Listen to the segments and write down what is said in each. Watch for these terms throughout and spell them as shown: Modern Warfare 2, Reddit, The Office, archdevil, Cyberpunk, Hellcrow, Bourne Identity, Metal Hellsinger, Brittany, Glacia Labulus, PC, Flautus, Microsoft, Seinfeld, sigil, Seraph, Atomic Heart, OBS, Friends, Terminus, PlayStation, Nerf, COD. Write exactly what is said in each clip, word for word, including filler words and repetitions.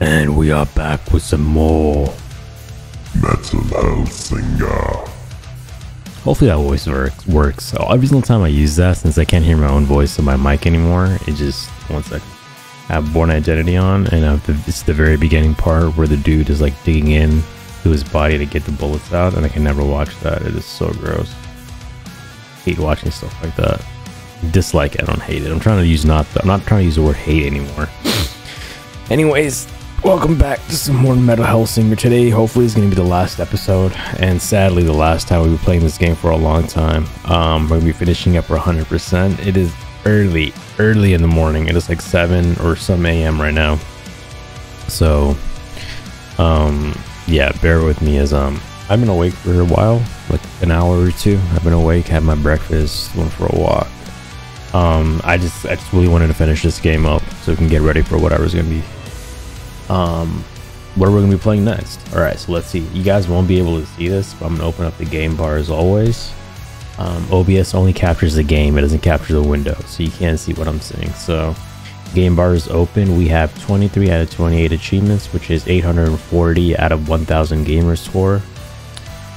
And we are back with some more Metal Hellsinger. Hopefully that voice works. So every single time I use that, since I can't hear my own voice on my mic anymore, it just, one second. I have Bourne Identity on, and I have the, it's the very beginning part where the dude is like digging in to his body to get the bullets out, and I can never watch that. It is so gross. I hate watching stuff like that. Dislike it, I don't hate it. I'm trying to use not, I'm not trying to use the word hate anymore. Anyways, welcome back to some more Metal Hellsinger. Today, hopefully, is going to be the last episode, and sadly, the last time we were playing this game for a long time. Um, we're going to be finishing up one hundred percent. It is early, early in the morning. It is like seven or some a m right now. So, um, yeah, bear with me as um, I've been awake for a while, like an hour or two. I've been awake, had my breakfast, went for a walk. Um, I just, I just really wanted to finish this game up so we can get ready for whatever's going to be. Um, what are we going to be playing next? Alright, so let's see. You guys won't be able to see this, but I'm going to open up the game bar as always. Um, O B S only captures the game, it doesn't capture the window, so you can't see what I'm seeing. So, game bar is open. We have twenty-three out of twenty-eight achievements, which is eight hundred forty out of one thousand gamer score.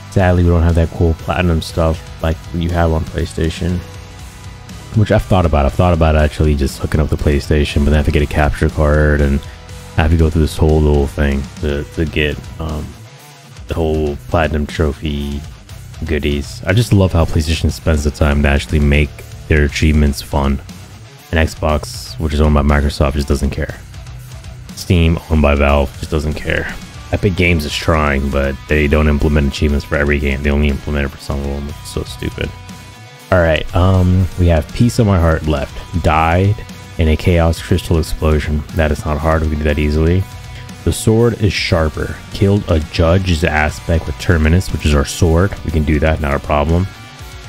Sadly, we don't have that cool platinum stuff like you have on PlayStation, which I've thought about. I've thought about actually just hooking up the PlayStation, but then I have to get a capture card and I have to go through this whole little thing to, to get um, the whole platinum trophy goodies. I just love how PlayStation spends the time to actually make their achievements fun. And Xbox, which is owned by Microsoft, just doesn't care. Steam, owned by Valve, just doesn't care. Epic Games is trying, but they don't implement achievements for every game. They only implement it for some of them, which is so stupid. Alright, um, we have Peace on My Heart left. Died in a chaos crystal explosion. That is not hard, we can do that easily. The sword is sharper. Killed a judge's aspect with Terminus, which is our sword. We can do that, not a problem.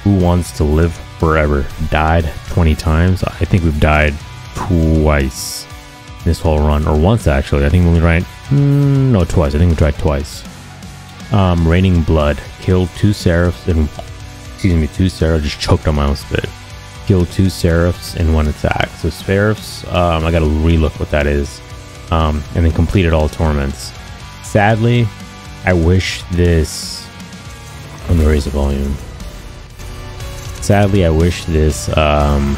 Who wants to live forever? Died twenty times. I think we've died twice this whole run, or once actually. I think we only tried, mm, no, twice. I think we tried twice. Um, Raining Blood. Killed two seraphs and, excuse me, two seraphs. Just choked on my own spit. Kill two seraphs in one attack. So seraphs, um, I gotta relook what that is, um, and then completed all torments. Sadly, I wish this. Let me raise the volume. Sadly, I wish this um,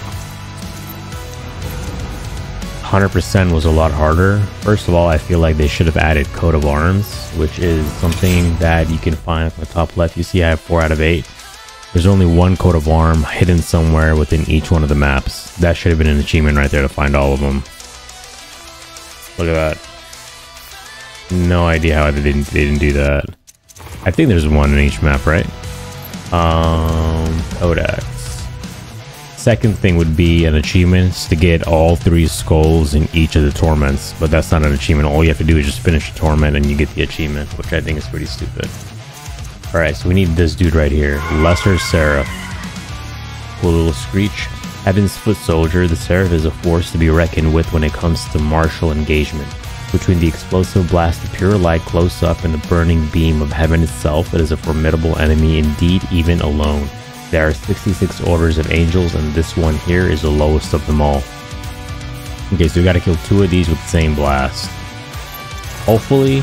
one hundred percent was a lot harder. First of all, I feel like they should have added coat of arms, which is something that you can find at the top left. You see, I have four out of eight. There's only one coat of arm hidden somewhere within each one of the maps. That should have been an achievement right there to find all of them. Look at that. No idea how they didn't, they didn't do that. I think there's one in each map, right? Um, Codex. Second thing would be an achievement to get all three skulls in each of the torments, but that's not an achievement. All you have to do is just finish the torment and you get the achievement, which I think is pretty stupid. Alright, so we need this dude right here. Lesser Seraph. Cool little screech. Heaven's Foot Soldier, the Seraph is a force to be reckoned with when it comes to martial engagement. Between the explosive blast of pure light close up and the burning beam of heaven itself, it is a formidable enemy indeed, even alone. There are sixty-six orders of angels, and this one here is the lowest of them all. Okay, so we gotta kill two of these with the same blast. Hopefully,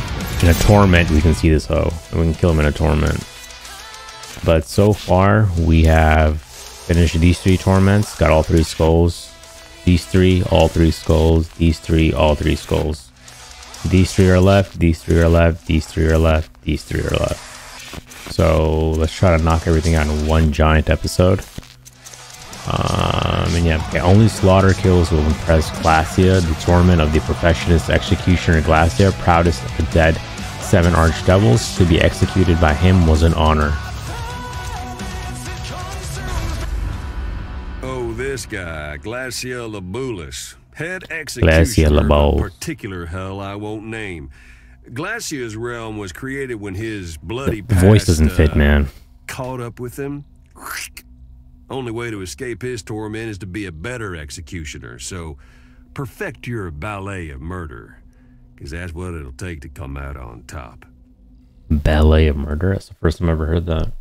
in a torment, we can see this hoe, and we can kill him in a torment. But so far, we have finished these three torments, got all three skulls. These three, all three skulls. These three, all three skulls. These three are left, these three are left, these three are left, these three are left. So, let's try to knock everything out in one giant episode. Um, and yeah, okay, only slaughter kills will impress Glacia, the torment of the perfectionist executioner Glacia, proudest of the dead seven archdevils. To be executed by him was an honor. Oh, this guy, Glacia Labulus, head executioner of a particular hell I won't name. Glacia's realm was created when his bloody past, voice doesn't fit, man. Uh, caught up with him. Only way to escape his torment is to be a better executioner, so perfect your ballet of murder, because that's what it'll take to come out on top. Ballet of murder? That's the first time I've ever heard that.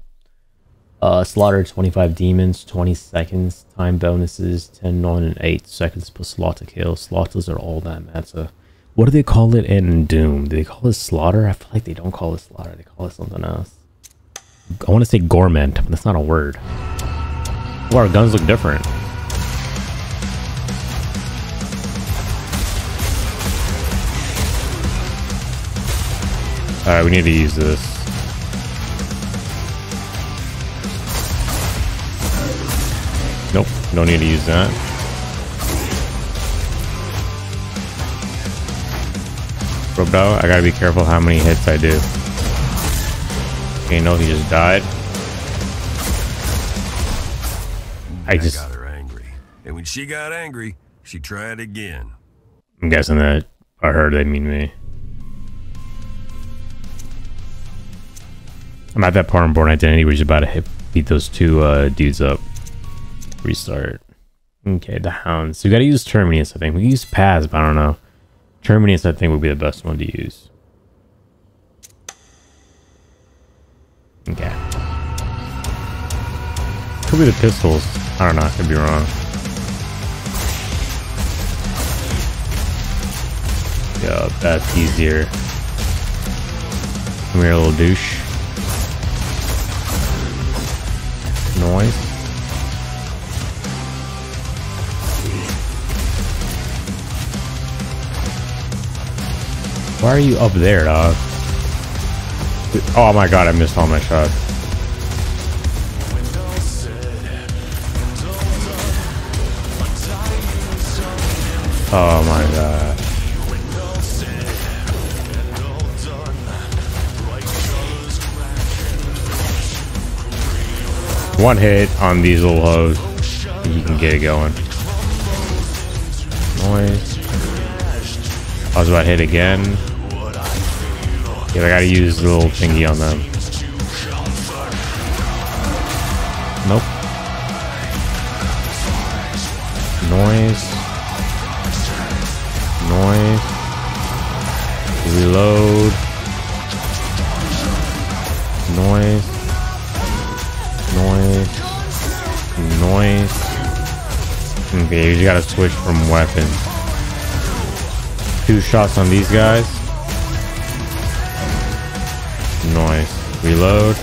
Uh, slaughter twenty-five demons, twenty seconds, time bonuses, ten, nine, and eight seconds per slaughter kill. Slaughters are all that matter. What do they call it in Doom? Do they call it slaughter? I feel like they don't call it slaughter. They call it something else. I want to say gourmet, but that's not a word. Well, our guns look different. All right, we need to use this. Nope, no need to use that. Rubbed out. I gotta be careful how many hits I do. Okay, no, he just died. I just got her angry, and when she got angry, she tried again. I'm guessing that I heard they mean me. I'm at that part in Bourne Identity where he's about to hit, beat those two uh, dudes up. Restart. Okay, the hounds. So we gotta use Terminus, I think. We can use Paz, but I don't know. Terminus, I think, would be the best one to use. Okay. Could be the pistols. I don't know. I could be wrong. Yeah, that's easier. Come here, little douche. Noise. Why are you up there, dog? Oh my god, I missed all my shots. Oh my god. One hit on these little hoes, you can get it going. Noise. I was about to hit again. Yeah, I gotta use the little thingy on them. Nope. Noise. Noise. Reload. Noise. Noise. Noise. Okay, you just gotta switch from weapons. Two shots on these guys. Noise. Reload.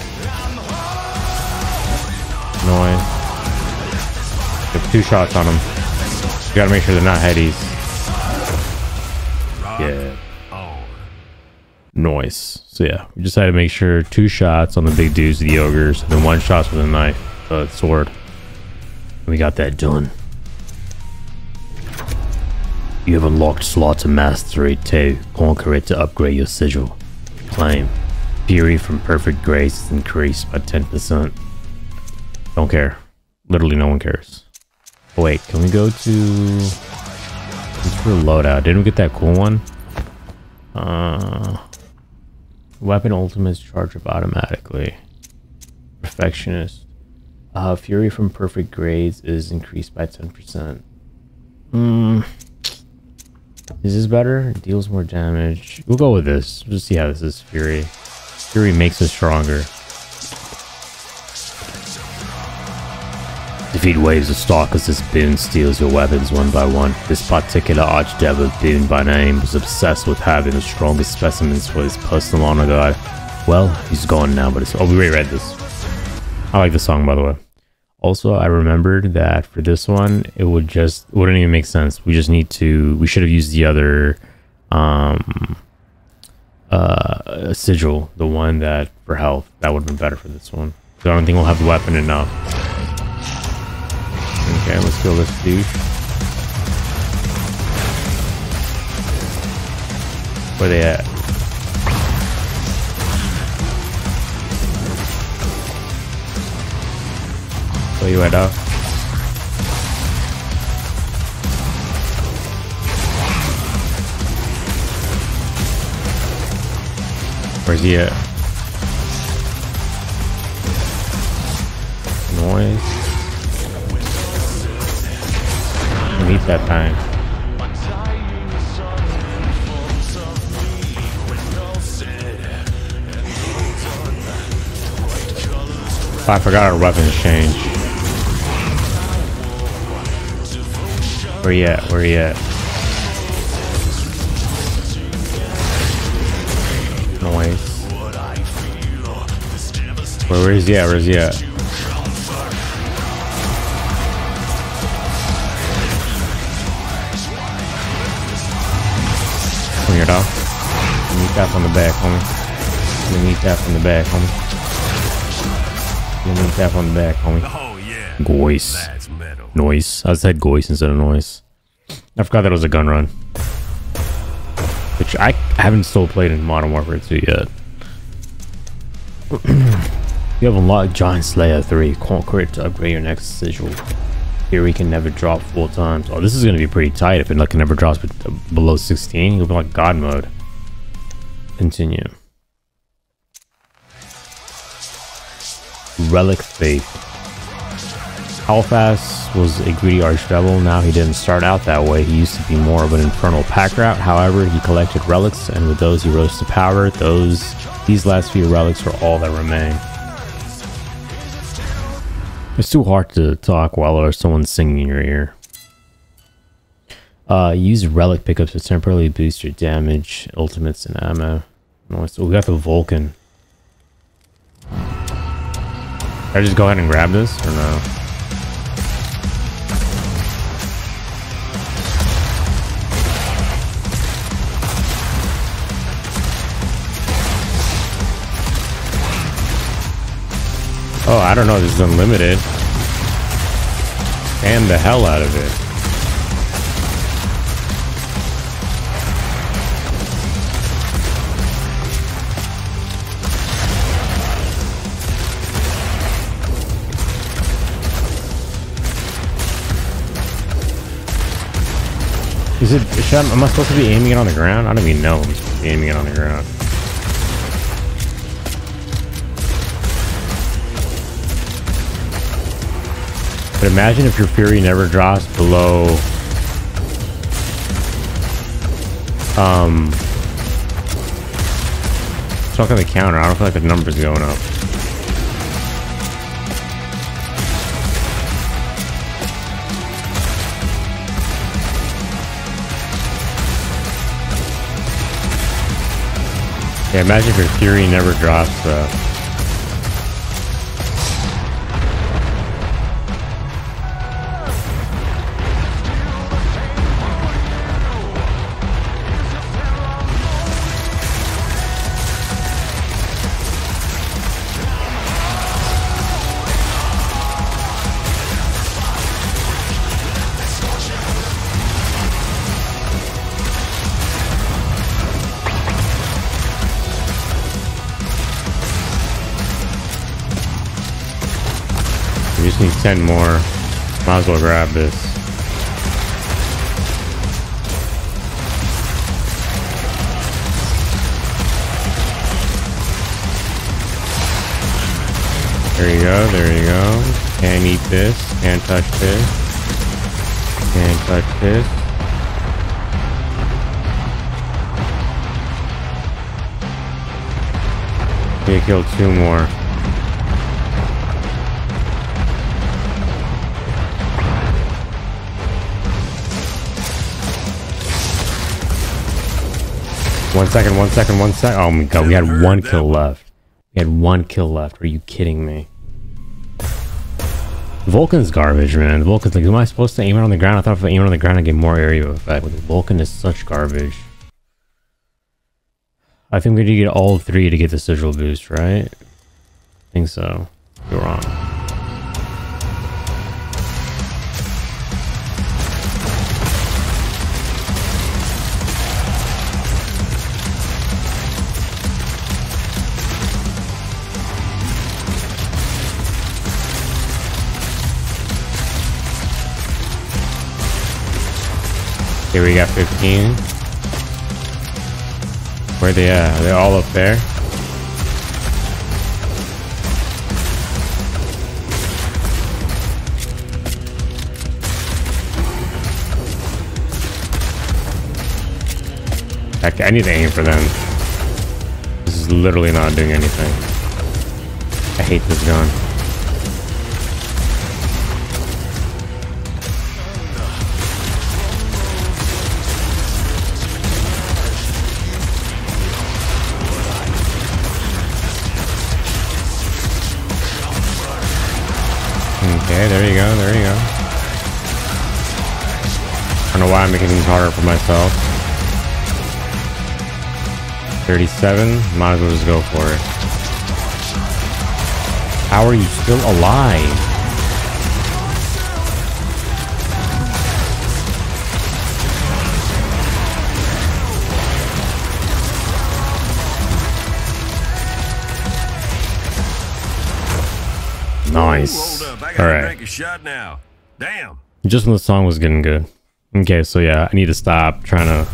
Noise. Two shots on them. You gotta make sure they're not headies. Yeah. Noise. So yeah, we just had to make sure two shots on the big dudes, the ogres, and then one shot with a knife, uh, sword. We got that done. You have unlocked Slaughter Mastery two. Conquer it to upgrade your sigil. Claim. Fury from Perfect Grace is increased by ten percent. Don't care. Literally no one cares. Oh, wait, can we go to... Let's reload out. Didn't we get that cool one? Uh... Weapon ultimates charge up automatically. Perfectionist. Uh, Fury from Perfect Grades is increased by ten percent. Hmm. Is this better? It deals more damage. We'll go with this. We'll just see how this is. Fury. Fury makes us stronger. Defeat waves of stalkers as Boone steals your weapons one by one. This particular archdev of Boone by name was obsessed with having the strongest specimens for his personal honor guard. Well, he's gone now, but it's... Oh, we already read this. I like the song, by the way. Also, I remembered that for this one, it would just... It wouldn't even make sense. We just need to... We should have used the other... Um... Uh... Sigil. The one that... For health. That would have been better for this one. So I don't think we'll have the weapon enough. Okay, let's kill this dude. Where they at? Where you at, dog? Where's he at? Noise. Meet that time. Oh, I forgot our weapons change. Where you at? Where you at? Where, where is he at? Where is he at? Come here, dog. Let me tap on the back, homie. Let me tap on the back, homie. Let me tap on the back, homie. Oh, yeah. Goice. Noise. I said Goice instead of noise. I forgot that it was a gun run. Which I haven't still played in Modern Warfare two yet. You have unlocked Giant Slayer three. Concrete to upgrade your next sigil. Here we can never drop full times. Oh, this is going to be pretty tight if it like, never drops below sixteen. You'll be like God mode. Continue. Relic Faith. Halifax was a greedy archdevil. Now he didn't start out that way. He used to be more of an infernal pack rat. However, he collected relics, and with those he rose to power. Those, these last few relics were all that remain. It's too hard to talk while there's someone singing in your ear. Uh, use relic pickups to temporarily boost your damage, ultimates, and ammo. So we got the Vulcan. Can I just go ahead and grab this, or no? Oh, I don't know. This is unlimited. And the hell out of it. Is it? Am I supposed to be aiming it on the ground? I don't even know. I'm supposed to be aiming it on the ground. But imagine if your Fury never drops below um talk on the counter. I don't feel like the number's going up. Yeah, imagine if your Fury never drops uh ten more. Might as well grab this. There you go, there you go. Can't eat this. Can't touch this. Can't touch this. You killed two more. One second, one second, one second. Oh my god, we had one kill left. We had one kill left. Are you kidding me? Vulcan's garbage, man. Vulcan's like, am I supposed to aim it on the ground? I thought if I aim it on the ground, I'd get more area of effect. Vulcan is such garbage. I think we need to get all three to get the sigil boost, right? I think so. You're wrong. Okay, we got fifteen. Where they at? Are they all up there? Heck, I need to aim for them. This is literally not doing anything. I hate this gun. Okay, there you go, there you go. I don't know why I'm making things harder for myself. thirty-seven, might as well just go for it. How are you still alive? Nice. All right. Damn. Just when the song was getting good. Okay, so yeah, I need to stop trying to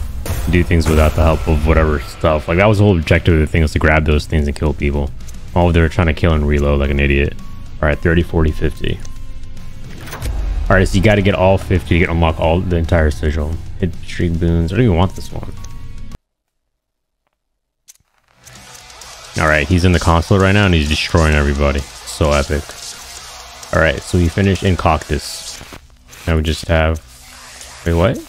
do things without the help of whatever stuff. Like that was the whole objective of the thing, was to grab those things and kill people. Oh, they were trying to kill and reload like an idiot. All right, thirty, forty, fifty. All right, so you got to get all fifty to unlock all the entire sigil. Hit streak boons. I don't even want this one. All right, he's in the console right now and he's destroying everybody. So epic. All right, so we finished in Cactus. Now we just have, wait, what?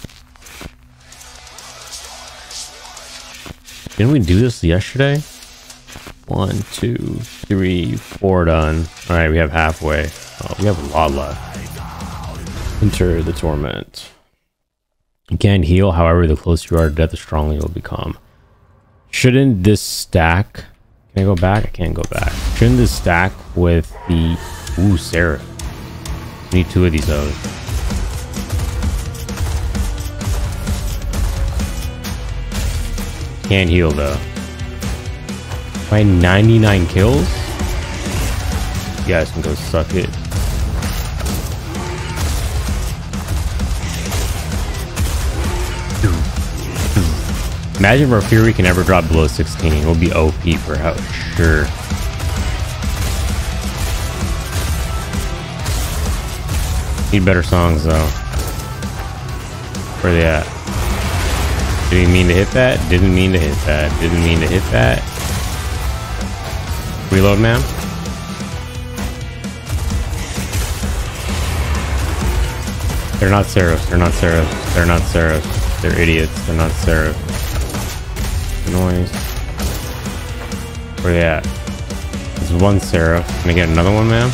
Didn't we do this yesterday? One, two, three, four done. All right, we have halfway. Oh, we have a lot left. Enter the torment. You can heal, however, the closer you are to death, the stronger you'll become. Shouldn't this stack? Can I go back? I can't go back. Shouldn't this stack with the? Ooh, Sarah. We need two of these out. Can't heal though. My ninety-nine kills? You guys can go suck it. Imagine if our Fury can ever drop below sixteen. We'll be O P for how sure. Need better songs though. Where they at? Didn't mean to hit that. Didn't mean to hit that. Didn't mean to hit that. Reload, man. They're not Seraphs. They're not Seraphs. They're not Seraphs. They're idiots. They're not Seraphs. Noise. Where they at? There's one Seraph. Can I get another one, man?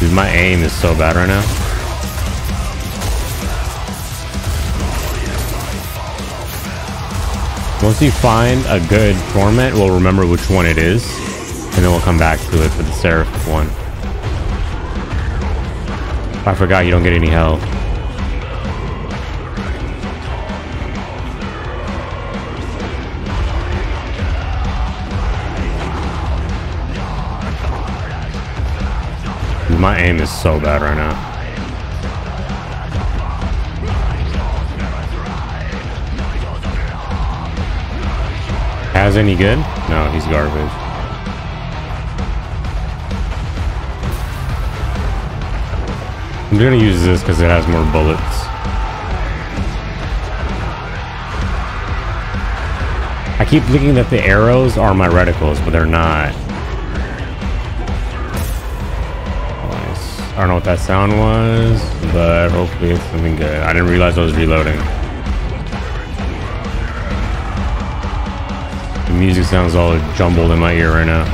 Dude, my aim is so bad right now. Once you find a good torment, we'll remember which one it is, and then we'll come back to it for the Seraph one. I forgot you don't get any health. My aim is so bad right now. Has any good? No, he's garbage. I'm gonna use this because it has more bullets. I keep thinking that the arrows are my reticles, but they're not. I don't know what that sound was, but hopefully it's something good. I didn't realize I was reloading. The music sounds all jumbled in my ear right now.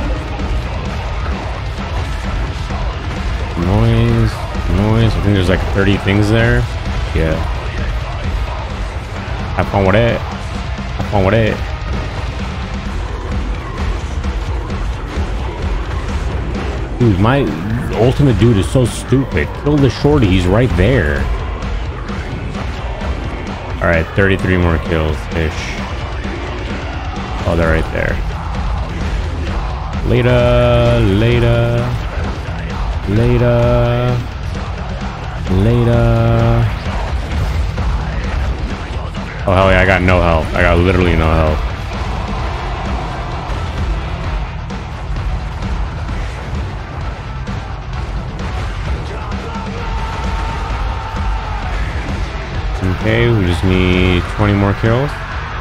Noise, noise. I think there's like thirty things there. Yeah. Have fun with it. Have fun with it. Dude, my ultimate dude is so stupid. Kill the shorty, he's right there. Alright, thirty-three more kills-ish. Oh, they're right there. Later, later, later, later. Oh, hell yeah, I got no health. I got literally no health. Okay, we just need twenty more kills.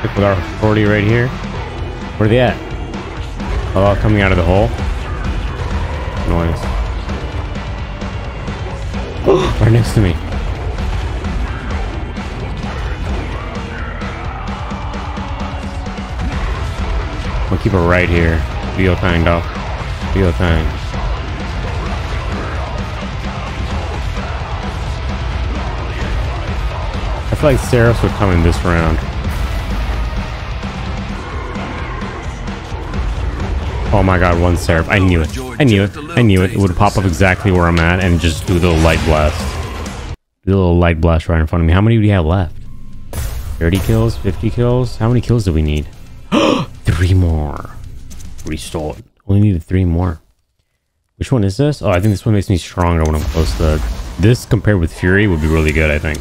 Stick with our forty right here. Where are they at? Oh, all coming out of the hole. Noise. Right next to me. We'll keep it right here. Real kind, dog. Real kind. feel like Seraph would come in this round. Oh my god, one Seraph. I knew it. I knew it. I knew it. It would pop up exactly where I'm at and just do the little light blast. Do the little light blast right in front of me. How many do we have left? thirty kills? fifty kills? How many kills do we need? Three more. Restored. Only needed three more. Which one is this? Oh, I think this one makes me stronger when I'm close to... This compared with Fury would be really good, I think.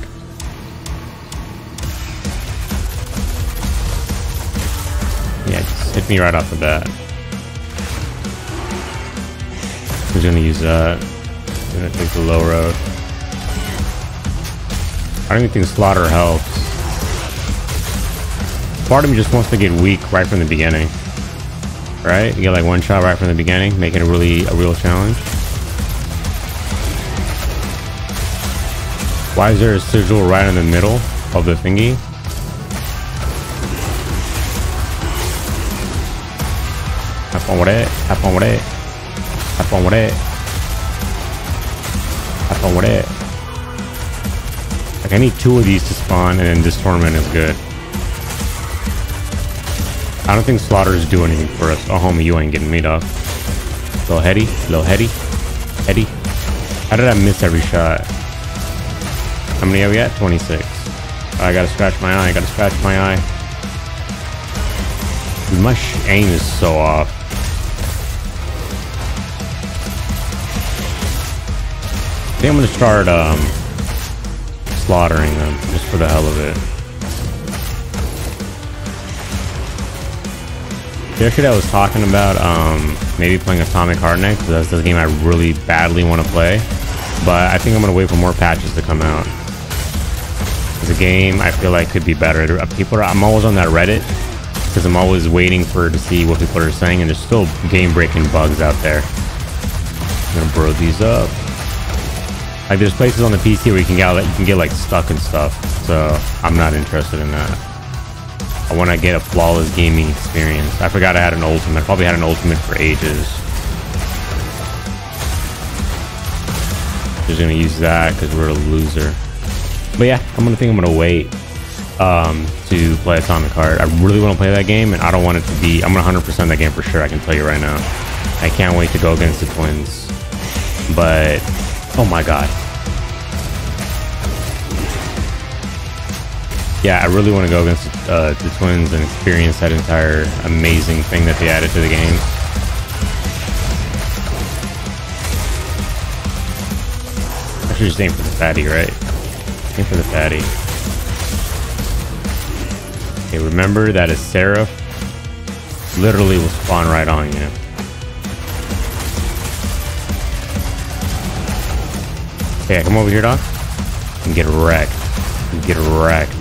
Yeah, just hit me right off the bat. I'm just gonna use that. I'm gonna take the low road. I don't even think Slaughter helps. Part of me just wants to get weak right from the beginning. Right? You get like one shot right from the beginning, making it a really a real challenge. Why is there a sigil right in the middle of the thingy? Have fun with it. Have fun with it. Have fun with it. Have fun with it. Like I need two of these to spawn, and then this tournament is good. I don't think Slaughter's doing anything for us. Oh, homie, you ain't getting me, dog. Little heady, little heady, heady. How did I miss every shot? How many have we got? twenty-six. I gotta scratch my eye. I gotta scratch my eye. Dude, my aim is so off. I think I'm gonna start um, slaughtering them just for the hell of it. Yesterday I was talking about um, maybe playing Atomic Heart next, because that's the game I really badly want to play. But I think I'm going to wait for more patches to come out. It's a game I feel like could be better. People are, I'm always on that Reddit, because I'm always waiting for to see what people are saying, and there's still game-breaking bugs out there. I'm going to bro these up. Like there's places on the P C where you can get, you can get like stuck and stuff, so I'm not interested in that. I want to get a flawless gaming experience. I forgot I had an ultimate. I probably had an ultimate for ages. Just gonna use that because we're a loser. But yeah, I'm gonna think I'm gonna wait um, to play Atomic Heart. I really want to play that game, and I don't want it to be. I'm gonna one hundred percent that game for sure. I can tell you right now. I can't wait to go against the Twins. But oh my god. Yeah, I really want to go against uh, the Twins and experience that entire amazing thing that they added to the game. I should just aim for the fatty, right? Aim for the fatty. Okay, remember that a Seraph literally will spawn right on you. Okay, come over here, dog. And get wrecked. And get wrecked.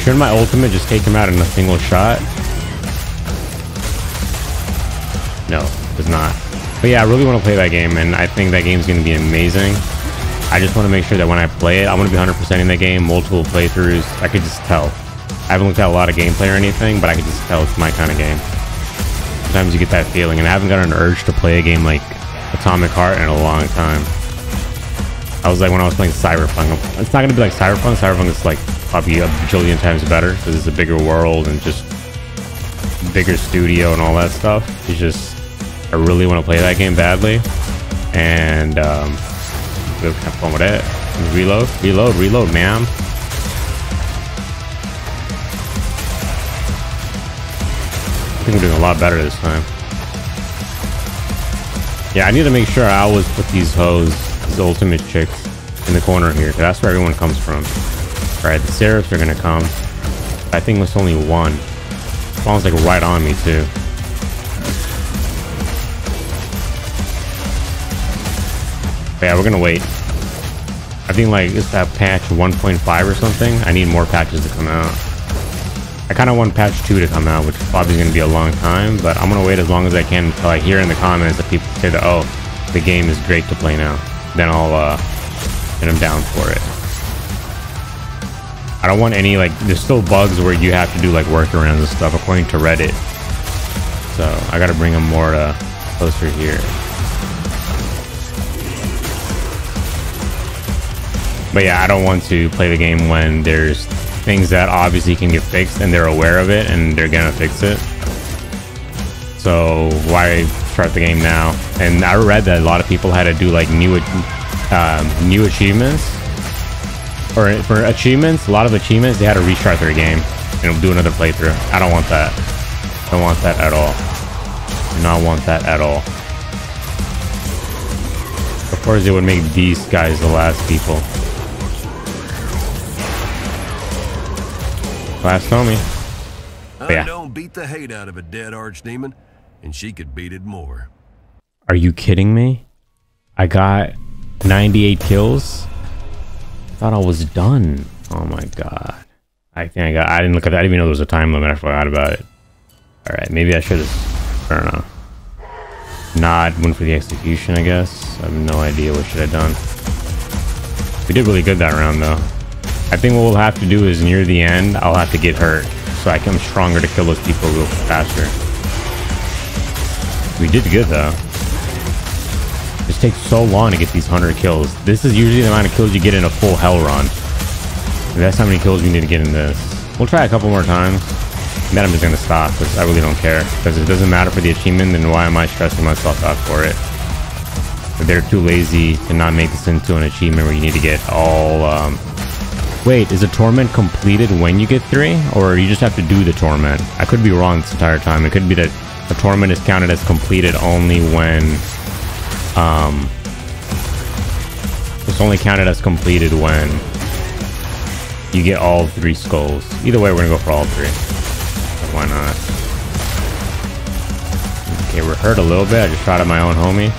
Shouldn't my ultimate just take him out in a single shot? No, it does not. But yeah, I really want to play that game, and I think that game's going to be amazing. I just want to make sure that when I play it, I want to be one hundred percent in the game, multiple playthroughs. I could just tell. I haven't looked at a lot of gameplay or anything, but I could just tell it's my kind of game. Sometimes you get that feeling, and I haven't got an urge to play a game like Atomic Heart in a long time. I was like when I was playing Cyberpunk. It's not going to be like Cyberpunk. Cyberpunk is like... probably a bajillion times better because it's a bigger world and just bigger studio and all that stuff. It's just I really want to play that game badly, and um, we'll have fun with it. Reload, reload, reload, ma'am. I think I'm doing a lot better this time. Yeah, I need to make sure I always put these hoes, these ultimate chicks, in the corner here, because that's where everyone comes from. Alright, the Seraphs are gonna come. I think there's only one. Spawn's like right on me too. But yeah, we're gonna wait. I think like it's that patch one point five or something. I need more patches to come out. I kinda want patch two to come out, which probably is gonna be a long time, but I'm gonna wait as long as I can until I hear in the comments that people say that, oh, the game is great to play now. Then I'll uh get them down for it. I don't want any, like, there's still bugs where you have to do, like, workarounds and stuff, according to Reddit. So, I gotta bring them more, uh, closer here. But yeah, I don't want to play the game when there's things that obviously can get fixed, and they're aware of it and they're gonna fix it. So why start the game now? And I read that a lot of people had to do like new um, new achievements, or for achievements, a lot of achievements they had to restart their game and do another playthrough. I don't want that. I don't want that at all. Do not want that at all. Of course, it would make these guys the last people. Last homie. Yeah. I don't beat the hate out of a dead archdemon, and she could beat it more. Are you kidding me? I got ninety-eight kills. I thought I was done. Oh my god. I think I got. I didn't look at that. I didn't even know there was a time limit. I forgot about it. All right, maybe I should have. I don't know. Not went for the execution, I guess. I have no idea what should have done. We did really good that round, though. I think what we'll have to do is near the end, I'll have to get hurt so I come stronger to kill those people real faster. We did good, though. It just takes so long to get these one hundred kills. This is usually the amount of kills you get in a full hell run. That's how many kills we need to get in this. We'll try a couple more times. Then I'm just gonna stop because I really don't care. Because if it doesn't matter for the achievement, then why am I stressing myself out for it? But they're too lazy to not make this into an achievement where you need to get all. Um... Wait, is the torment completed when you get three, or you just have to do the torment? I could be wrong this entire time. It could be that the torment is counted as completed only when. Um, it's only counted as completed when you get all three skulls. Either way, we're gonna go for all three. Why not? Okay, we're hurt a little bit. I just shot at my own homie.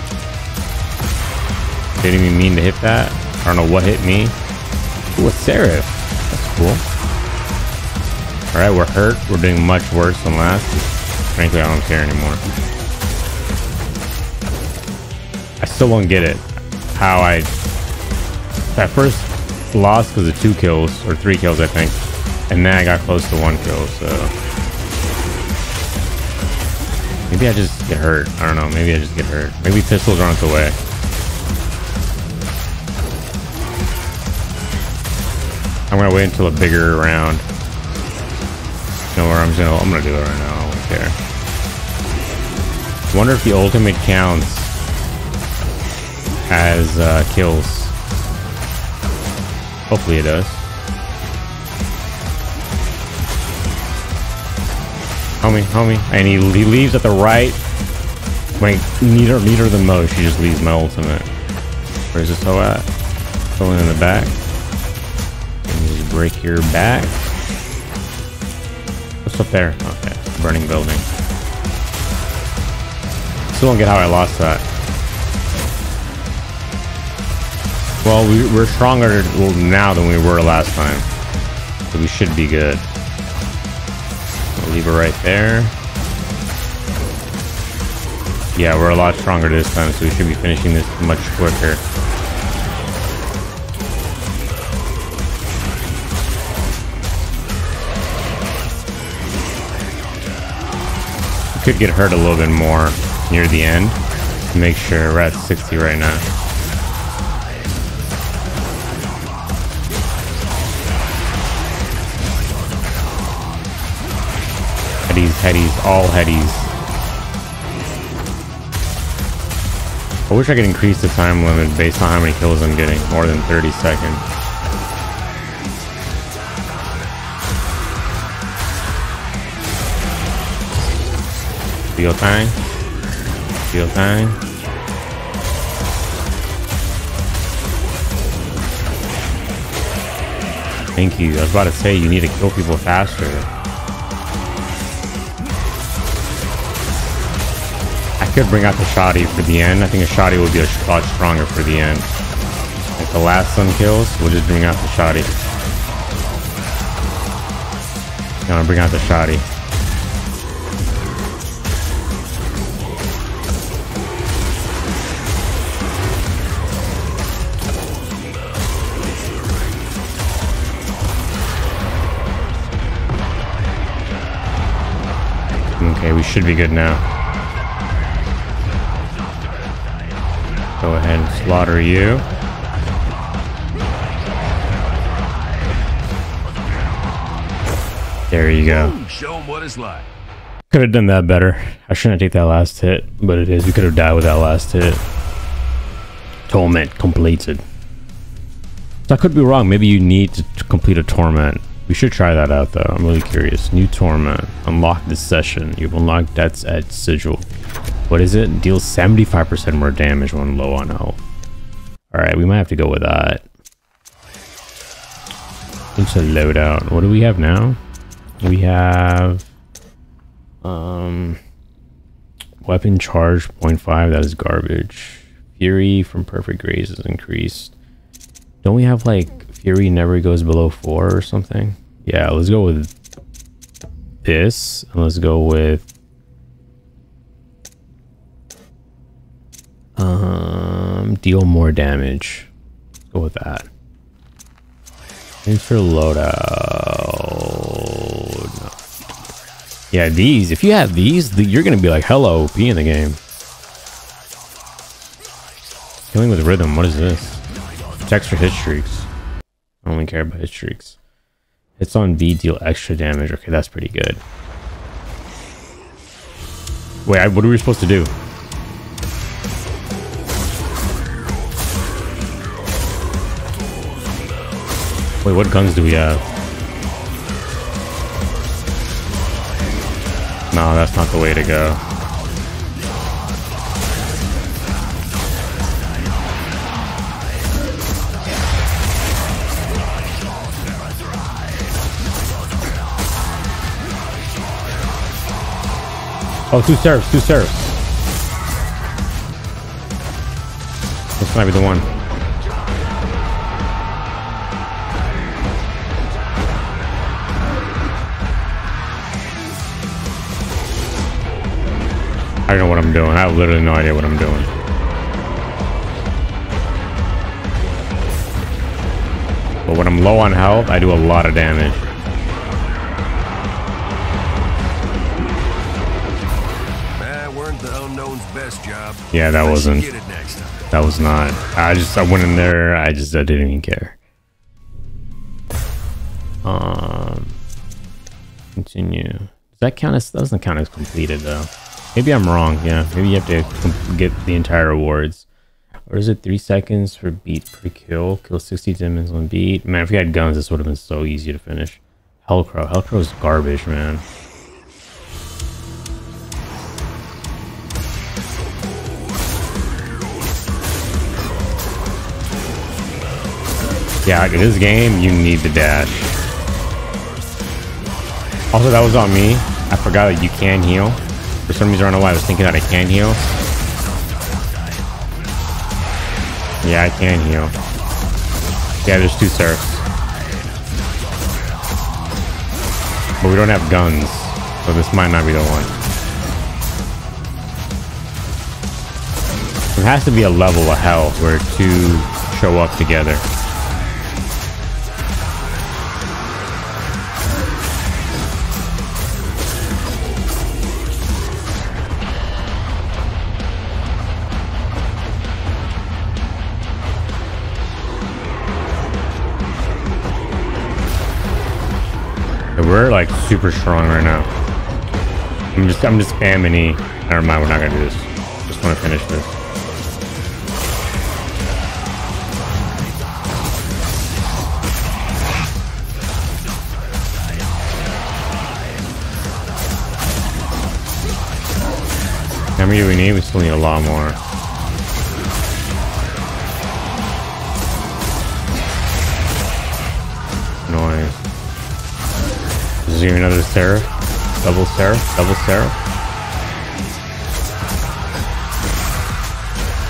Didn't even mean to hit that. I don't know what hit me. Ooh, a Seraph. That's cool. Alright, we're hurt. We're doing much worse than last. Frankly, I don't care anymore. I still won't get it. How I... I first lost because of two kills. Or three kills, I think. And then I got close to one kill, so... Maybe I just get hurt. I don't know. Maybe I just get hurt. Maybe pistols aren't the way. I'm gonna wait until a bigger round. No, where I'm just gonna. I'm gonna do it right now. I don't care. Wonder if the ultimate counts as uh, kills. Hopefully it does. Homie, homie, and he, he leaves at the right. Wait, neither, neither the most. She just leaves my ultimate. Where's this hoe at? Someone in the back. Can you just break your back? What's up there? Okay, burning building. Still don't get how I lost that. Well, we, we're stronger now than we were last time, so we should be good. Leave her right there. Yeah, we're a lot stronger this time, so we should be finishing this much quicker. We could get hurt a little bit more near the end to make sure. We're at sixty right now. Headies, all headies. I wish I could increase the time limit based on how many kills I'm getting. More than thirty seconds. Deal time. Deal time. Thank you. I was about to say you need to kill people faster. Could bring out the shoddy for the end. I think a shoddy would be a lot stronger for the end. Like the last some kills, we'll just bring out the shoddy. Gonna bring out the shoddy. Okay, we should be good now. Go ahead and slaughter you. There you go. Show them what it's like. Could have done that better. I shouldn't have taken that last hit, but it is. You could have died with that last hit. Torment completed. So I could be wrong. Maybe you need to complete a torment. We should try that out though. I'm really curious. New torment. Unlock this session. You've unlocked Death's Edge sigil. What is it? Deals seventy-five percent more damage when low on health. Alright, we might have to go with that. It's a loadout. What do we have now? We have um weapon charge zero point five. That is garbage. Fury from perfect graze is increased. Don't we have like fury never goes below four or something? Yeah, let's go with this, and let's go with um deal more damage. Let's go with that. And for loadout, no. Yeah, these. If you have these, the, you're gonna be like hella O P in the game. Killing with rhythm. What is this? Protects for hit streaks. I only care about hit streaks. Hits on V deal extra damage. Okay, that's pretty good. Wait, I, what are we supposed to do? Wait, what guns do we have? No, that's not the way to go. Oh, two serfs, two serfs. This might be the one. I don't know what I'm doing. I have literally no idea what I'm doing. But when I'm low on health, I do a lot of damage. That weren't the unknown's best job. Yeah, that wasn't. That was not. I just I went in there. I just I didn't even care. Um, continue. Does that count as? That doesn't count as completed though. Maybe I'm wrong, yeah. Maybe you have to get the entire rewards. Or is it three seconds for beat per kill? Kill sixty demons on beat. Man, if we had guns, this would have been so easy to finish. Hellcrow. Hellcrow is garbage, man. Yeah, like in this game, you need the dash. Also, that was on me. I forgot that you can heal. For some reason, I don't know why I was thinking that I can heal. Yeah, I can heal. Yeah, there's two serfs. But we don't have guns, so this might not be the one. There has to be a level of hell where two show up together. We're like super strong right now. I'm just, I'm just spamming E. Never mind, we're not gonna do this. Just want to finish this. How many do we need? We still need a lot more. Noise. Is there another Seraph? Double Seraph? Double Seraph?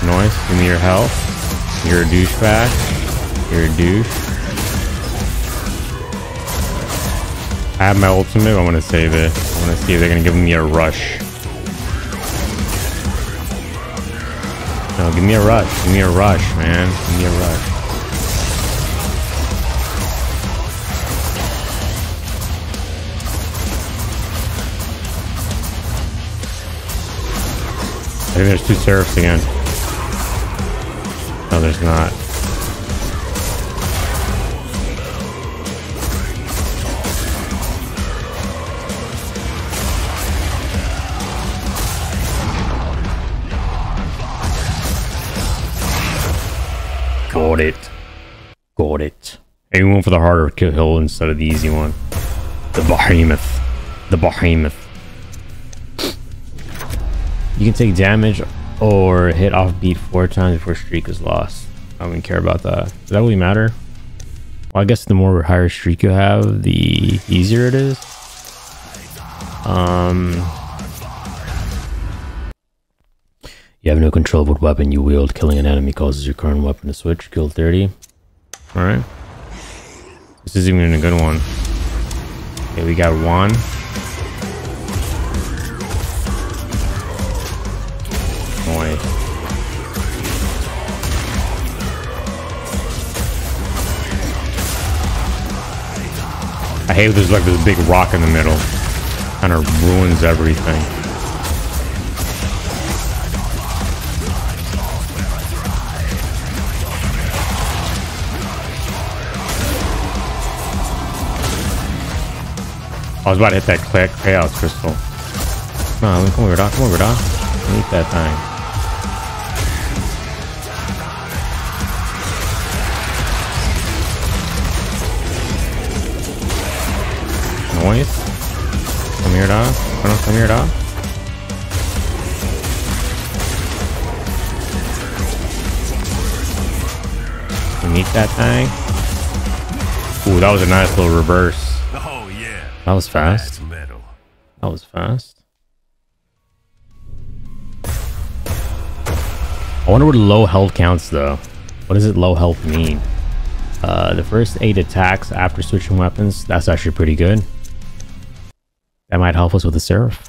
Noise, give me your health. You're a douchebag. You're a douche. I have my ultimate, I want to save it. I want to see if they're going to give me a rush. No, give me a rush. Give me a rush, man. Give me a rush. I think there's two serfs again. No, there's not. Got it. Got it. Hey, we went for the harder hill instead of the easy one. The behemoth. The behemoth. You can take damage or hit offbeat four times before streak is lost. I wouldn't care about that. Does that really matter? Well, I guess the more higher streak you have, the easier it is. Um... You have no control of what weapon you wield. Killing an enemy causes your current weapon to switch. Kill thirty. Alright. This isn't even a good one. Okay, we got one. Boy. I hate there's like this big rock in the middle. Kind of ruins everything. I was about to hit that chaos crystal. Come on, come over, Doc. Come over, Doc. Eat that thing. Noise. Come here, Doc. Come on, come here, Doc. Eat that thing. Ooh, that was a nice little reverse. That was fast. Metal. That was fast. I wonder what low health counts though. What does it low health mean? Uh, the first eight attacks after switching weapons. That's actually pretty good. That might help us with the Seraph.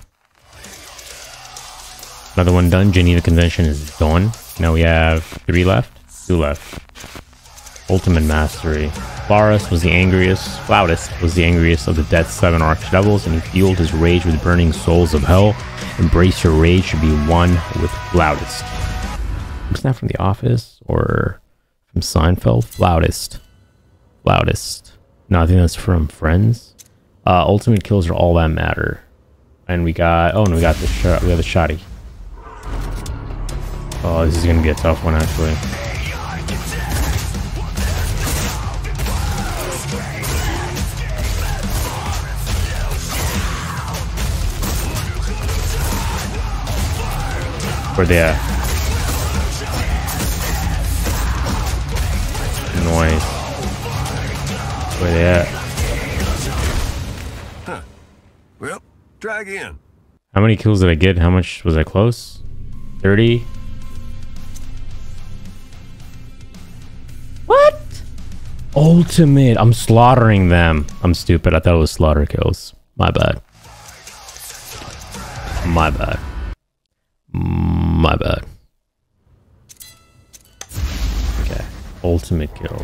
Another one done. Geneva Convention is done. Now we have three left. Two left. Ultimate Mastery. Varus was the angriest, Flautus was the angriest of the Death Seven Archdevils, and he fueled his rage with burning souls of hell. Embrace your rage to be one with Flautus. Wasn't that from The Office or from Seinfeld? Flautus. Flautus. No, I think that's from Friends. Uh, ultimate kills are all that matter. And we got, oh, and we got the shot, we got the shotty. Oh, this is gonna be a tough one actually. Where they at? Noise. Where they at? Huh. Well, drag in. How many kills did I get? How much was I close? thirty? What? Ultimate. I'm slaughtering them. I'm stupid. I thought it was slaughter kills. My bad. My bad. My bad. Okay. Ultimate kills.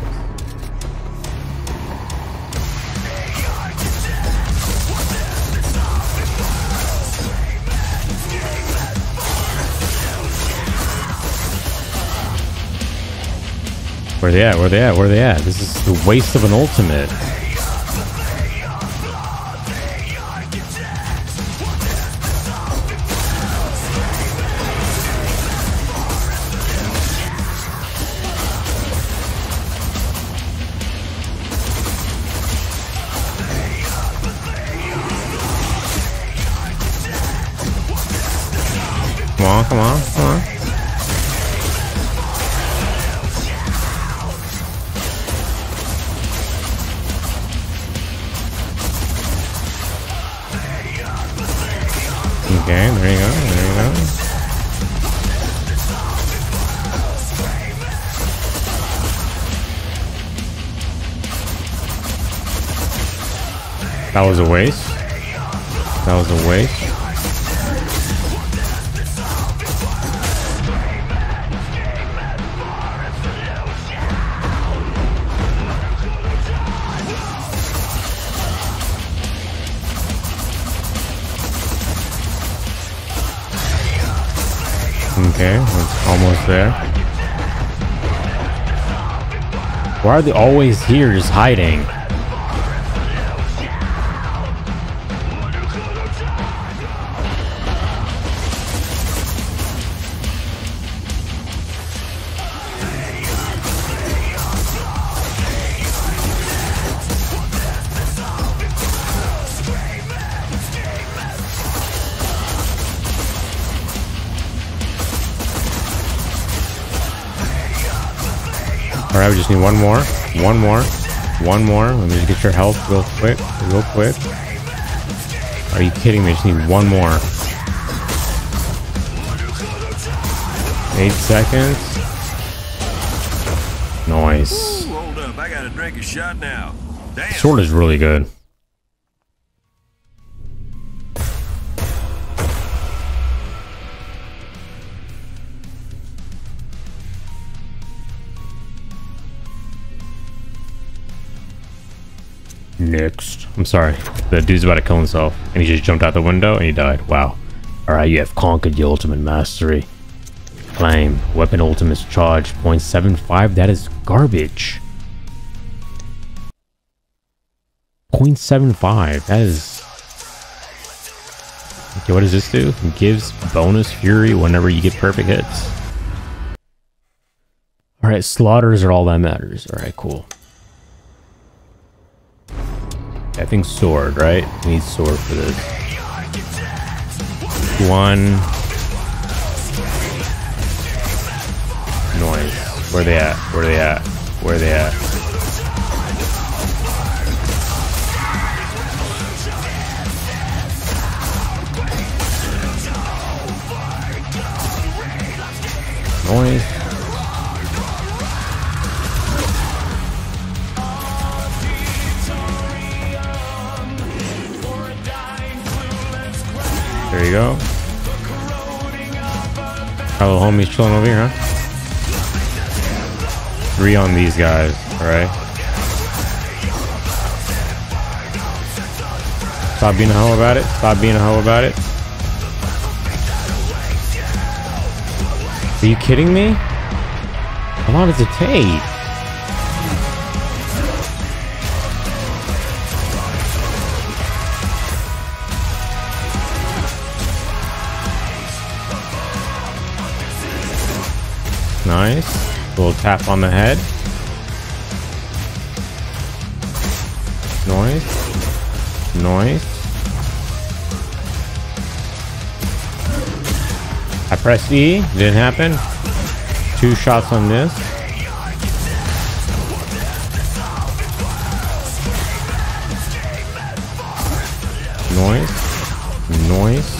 Where they at? Where they at? Where they at? This is the waste of an ultimate. Come on, come on, come on. Okay, there you go, there you go. That was a waste. That was a waste. Okay, we're almost there. Why are they always here just hiding? Alright, we just need one more. One more. One more. Let me just get your health real quick. Real quick. Are you kidding me? I just need one more. Eight seconds. Nice. Ooh, hold up. I gotta drink a shot now. Damn. Sword is really good. Next. I'm sorry. The dude's about to kill himself, and he just jumped out the window, and he died. Wow. Alright, you have conquered the ultimate mastery. Claim. Weapon ultimate's charge, zero point seven five. That is garbage. zero point seven five. That is... Okay, what does this do? It gives bonus fury whenever you get perfect hits. Alright, slaughters are all that matters. Alright, cool. I think sword, right? We need sword for this. One. Noise. Where they at? Where they at? Where they at? Noise. There you go. Our little homie's chilling over here, huh? Three on these guys, alright? Stop being a hoe about it. Stop being a hoe about it. Are you kidding me? How long does it take? Nice. Little tap on the head. Noise. Noise. I pressed E. Didn't happen. Two shots on this. Noise. Noise.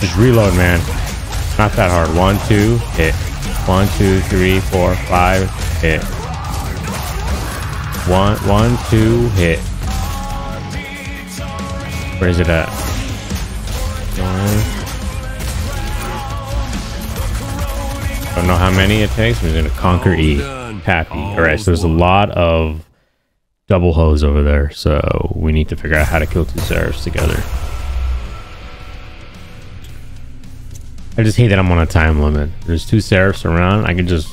Just reload, man. Not that hard. One, two, hit. One, two, three, four, five, hit. One, one, two, hit. Where is it at? One. Don't know how many it takes. We're gonna conquer E. Happy. All right. So there's a lot of double hoes over there. So we need to figure out how to kill two serfs together. I just hate that I'm on a time limit. There's two serfs around. I can just...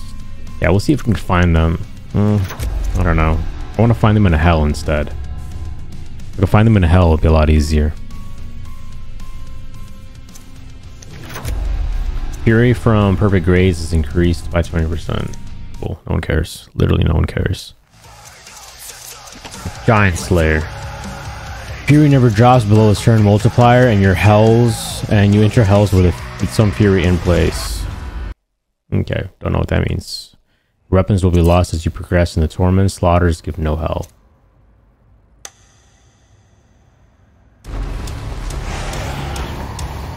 Yeah, we'll see if we can find them. Mm, I don't know. I want to find them in hell instead. If we can find them in hell, it'll be a lot easier. Fury from perfect grades is increased by twenty percent. Cool. No one cares. Literally no one cares. Giant Slayer. Fury never drops below a certain multiplier, and your hells, and you enter hells with, a, with some fury in place. Okay, don't know what that means. Weapons will be lost as you progress in the torment. Slaughters give no hell.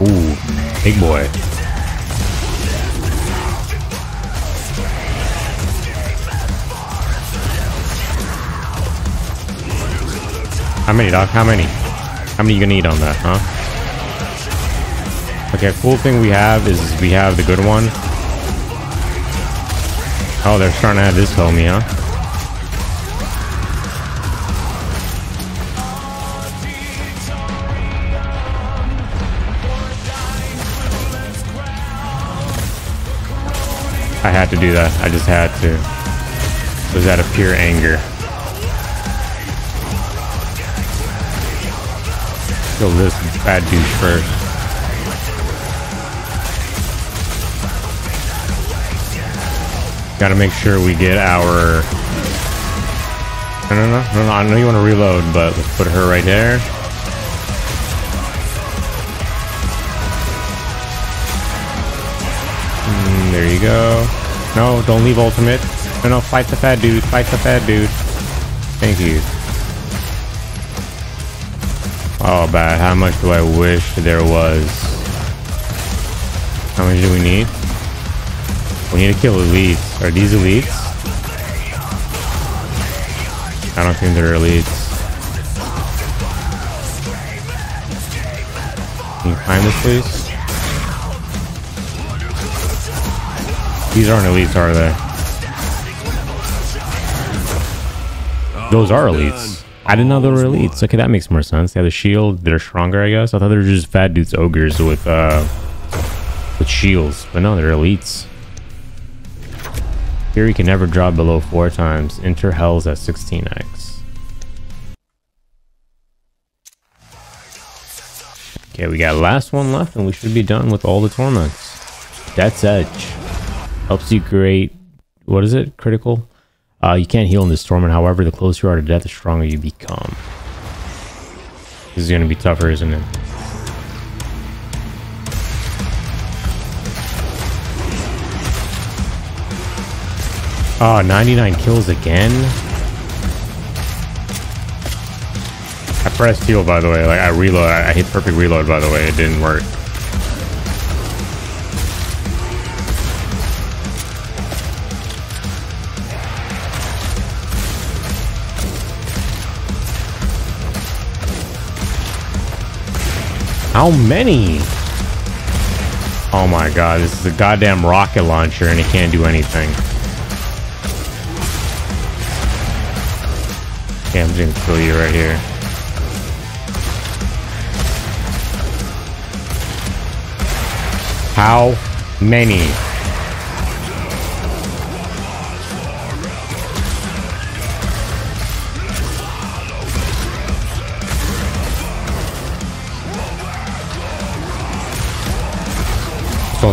Ooh, big boy. How many, dog? How many? How many you gonna eat on that, huh? Okay, cool thing we have is we have the good one. Oh, they're starting to have this homie, huh? I had to do that. I just had to. It was out of pure anger. Kill this bad dude first. Gotta make sure we get our... No, no, no, no, no, I know you want to reload, but let's put her right there. There you go. No, don't leave ultimate. No, no, fight the fat dude. Fight the fat dude. Thank you. Oh, bad. How much do I wish there was? How much do we need? We need to kill elites. Are these elites? I don't think they're elites. Can you climb this, please? These aren't elites, are they? Those are elites. I didn't know they were elites. Okay, that makes more sense. They have the shield. They're stronger, I guess. I thought they were just fat dudes, ogres with uh, with shields. But no, they're elites. Here, you can never drop below four times. Enter Hells at sixteen x. Okay, we got last one left, and we should be done with all the torments. That's Edge. Helps you create, what is it? Critical? Uh, you can't heal in this torment. However, the closer you are to death, the stronger you become. This is going to be tougher, isn't it? Oh, ninety-nine kills again? I pressed heal, by the way. Like, I reload. I hit perfect reload, by the way. It didn't work. How many? Oh my god, this is a goddamn rocket launcher and it can't do anything. Okay, I'm just gonna kill you right here. How many?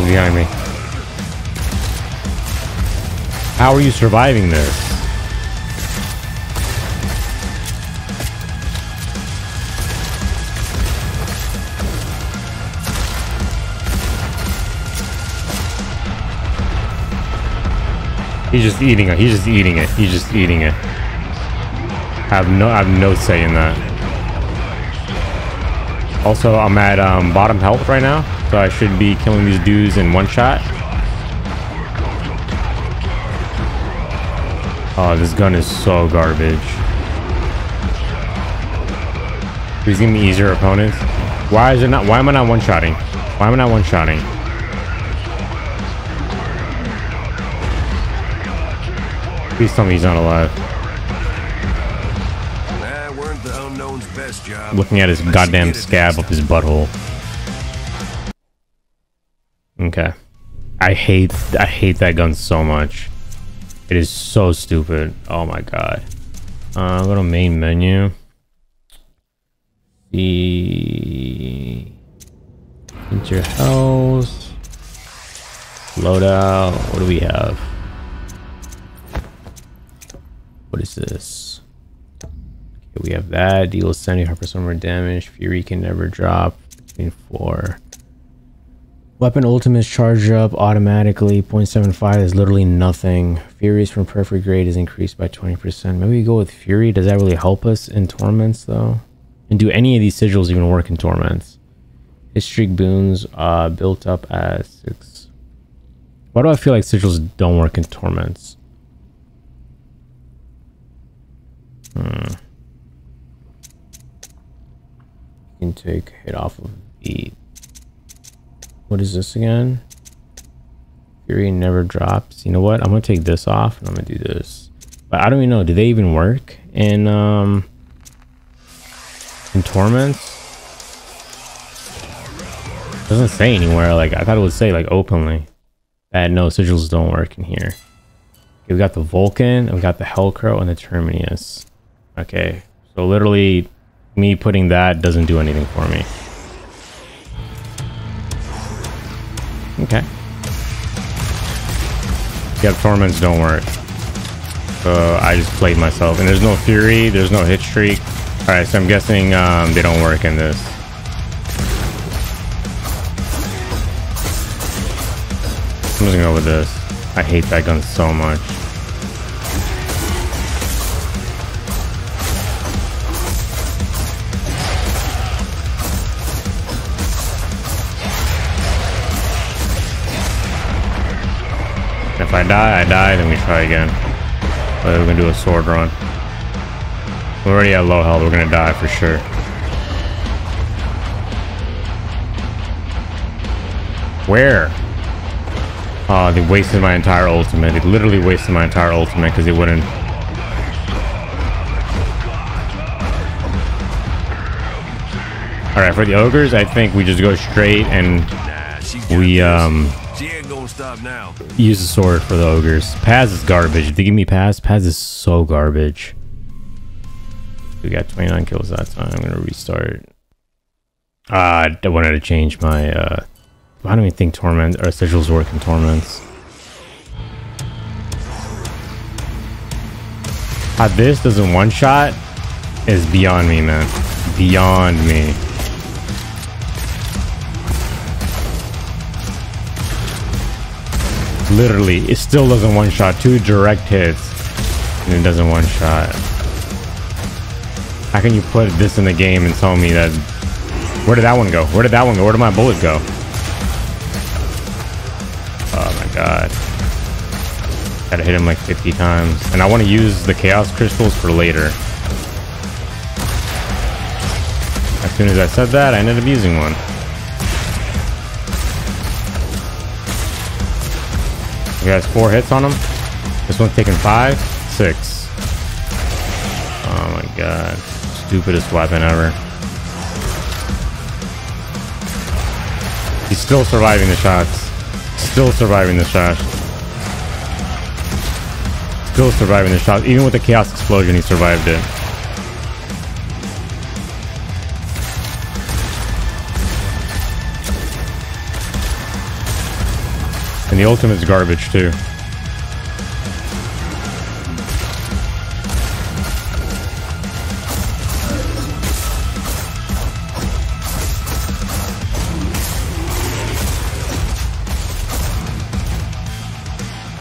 Behind me. How are you surviving this? He's just eating it. He's just eating it. He's just eating it. I have no, I have no say in that. Also, I'm at um, bottom health right now. So I should be killing these dudes in one shot. Oh, this gun is so garbage. These gonna be easier opponents. Why is it not? Why am I not one-shotting? Why am I not one-shotting? Please tell me he's not alive. Looking at his goddamn scab up his butthole. Okay, I hate I hate that gun so much. It is so stupid. Oh my god. Uh, go to main menu. The enter house. Loadout. What do we have? What is this? Okay, we have that. Deals seventy-five percent more damage. Fury can never drop between four. Weapon ultimates charge up automatically. zero point seven five is literally nothing. Furies from perfect grade is increased by twenty percent. Maybe we go with Fury. Does that really help us in Torments, though? And do any of these sigils even work in Torments? History boons uh, built up as six. Why do I feel like sigils don't work in Torments? Hmm. You can take hit off of the... What is this again? Fury never drops. You know what? I'm gonna take this off and I'm gonna do this. But I don't even know. Do they even work in um in Torments? It doesn't say anywhere. Like I thought it would say like openly that no sigils don't work in here. Okay, we got the Vulcan, and we got the Hellcrow, and the Terminus. Okay, so literally me putting that doesn't do anything for me. Okay. Yep, torments don't work. So I just played myself. And there's no fury, there's no hit streak. Alright, so I'm guessing um, they don't work in this. I'm just gonna go with this. I hate that gun so much. If I die, I die, then we try again. But we're gonna do a sword run. We're already at low health, we're gonna die for sure. Where? Oh, they wasted my entire ultimate. They literally wasted my entire ultimate because they wouldn't. Alright, for the ogres, I think we just go straight and we um use the sword for the ogres. Paz is garbage. If they give me Paz, Paz is so garbage. We got twenty-nine kills that time. I'm gonna restart. Ah, uh, I wanted to change my uh I don't even think torment or sigils work in torments. How this doesn't one shot is beyond me, man. Beyond me. Literally, it still doesn't one shot. Two direct hits, and it doesn't one shot. How can you put this in the game and tell me that? Where did that one go? Where did that one go? Where did my bullet go? Oh my god. Gotta hit him like fifty times. And I want to use the chaos crystals for later. As soon as I said that, I ended up using one. You guys, four hits on him. This one's taking five, six. Oh my god. Stupidest weapon ever. He's still surviving the shots. Still surviving the shot. Still surviving the shot. Even with the chaos explosion, he survived it. And the ultimate's garbage too.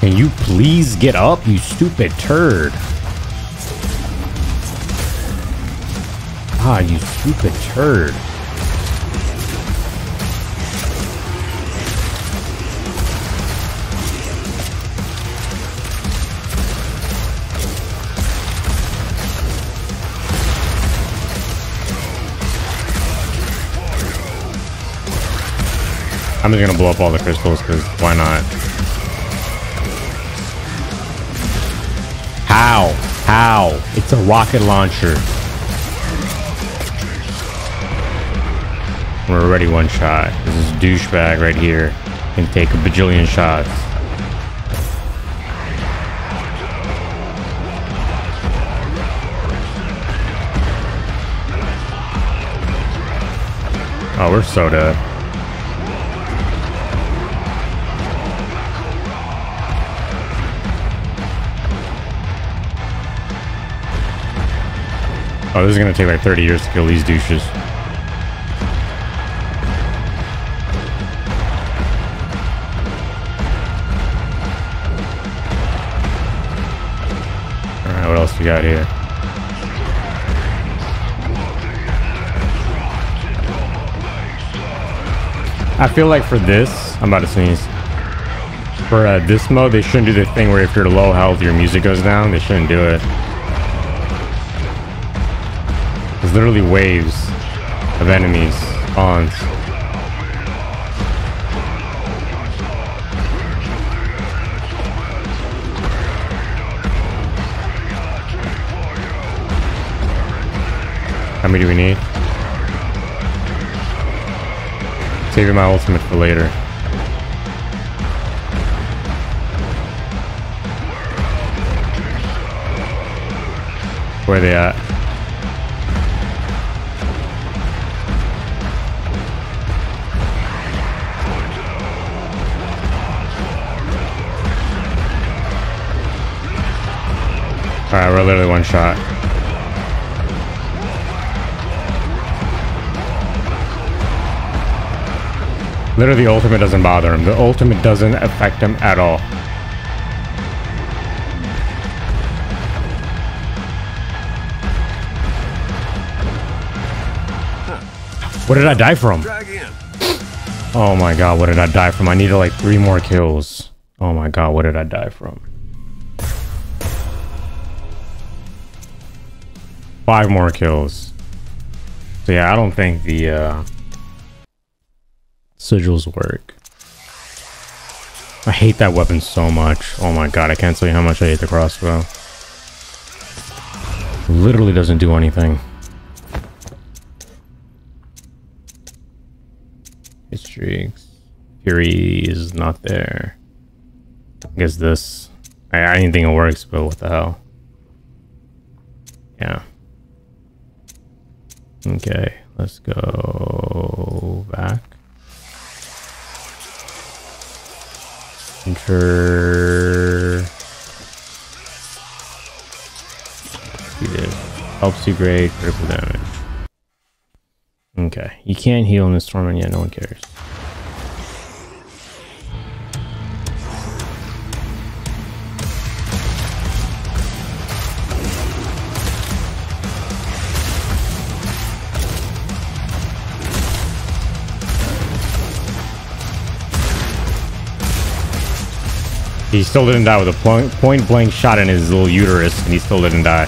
Can you please get up, you stupid turd? Ah, you stupid turd. I'm just gonna blow up all the crystals, because why not? How? How? It's a rocket launcher. We're already one shot. This is douchebag right here. Can take a bajillion shots. Oh, we're so dead. Oh, this is gonna take like thirty years to kill these douches. Alright, what else we got here? I feel like for this, I'm about to sneeze. For uh, this mode, they shouldn't do the thing where if you're low health, your music goes down. They shouldn't do it. Literally waves of enemies on. How many do we need? Saving my ultimate for later. Where are they at? Alright, we're literally one shot. Literally, the ultimate doesn't bother him. The ultimate doesn't affect him at all. What did I die from? Oh my god, what did I die from? I needed like three more kills. Oh my god, what did I die from? Five more kills. So yeah, I don't think the uh, sigils work. I hate that weapon so much. Oh my god, I can't tell you how much I hate the crossbow. Literally doesn't do anything. Streaks. Fury is not there. I guess this. I, I didn't think it works, but what the hell? Yeah. Okay, let's go back. Enter. Helps you grade critical damage. Okay, you can't heal in this tournament yet, no one cares. He still didn't die with a point blank shot in his little uterus, and he still didn't die.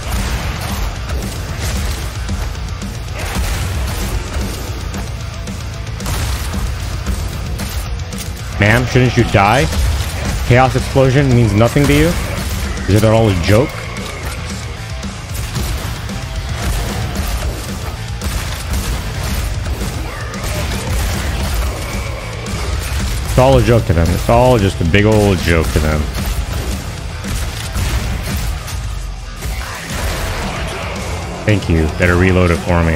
Ma'am, shouldn't you die? Chaos explosion means nothing to you? Is it all a joke? It's all a joke to them. It's all just a big old joke to them. Thank you. Better reload it for me.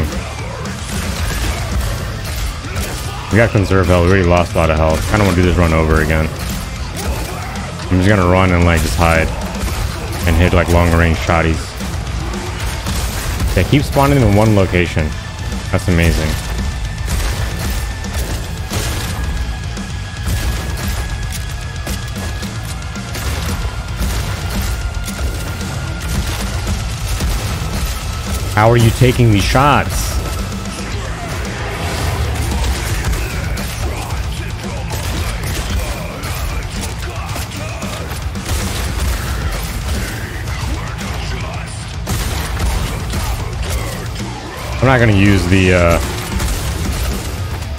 We got conserve health. We already lost a lot of health. I don't want to do this run over again. I'm just gonna run and like just hide and hit like long range shotties. They keep spawning in one location. That's amazing. How are you taking these shots? I'm not gonna use the uh,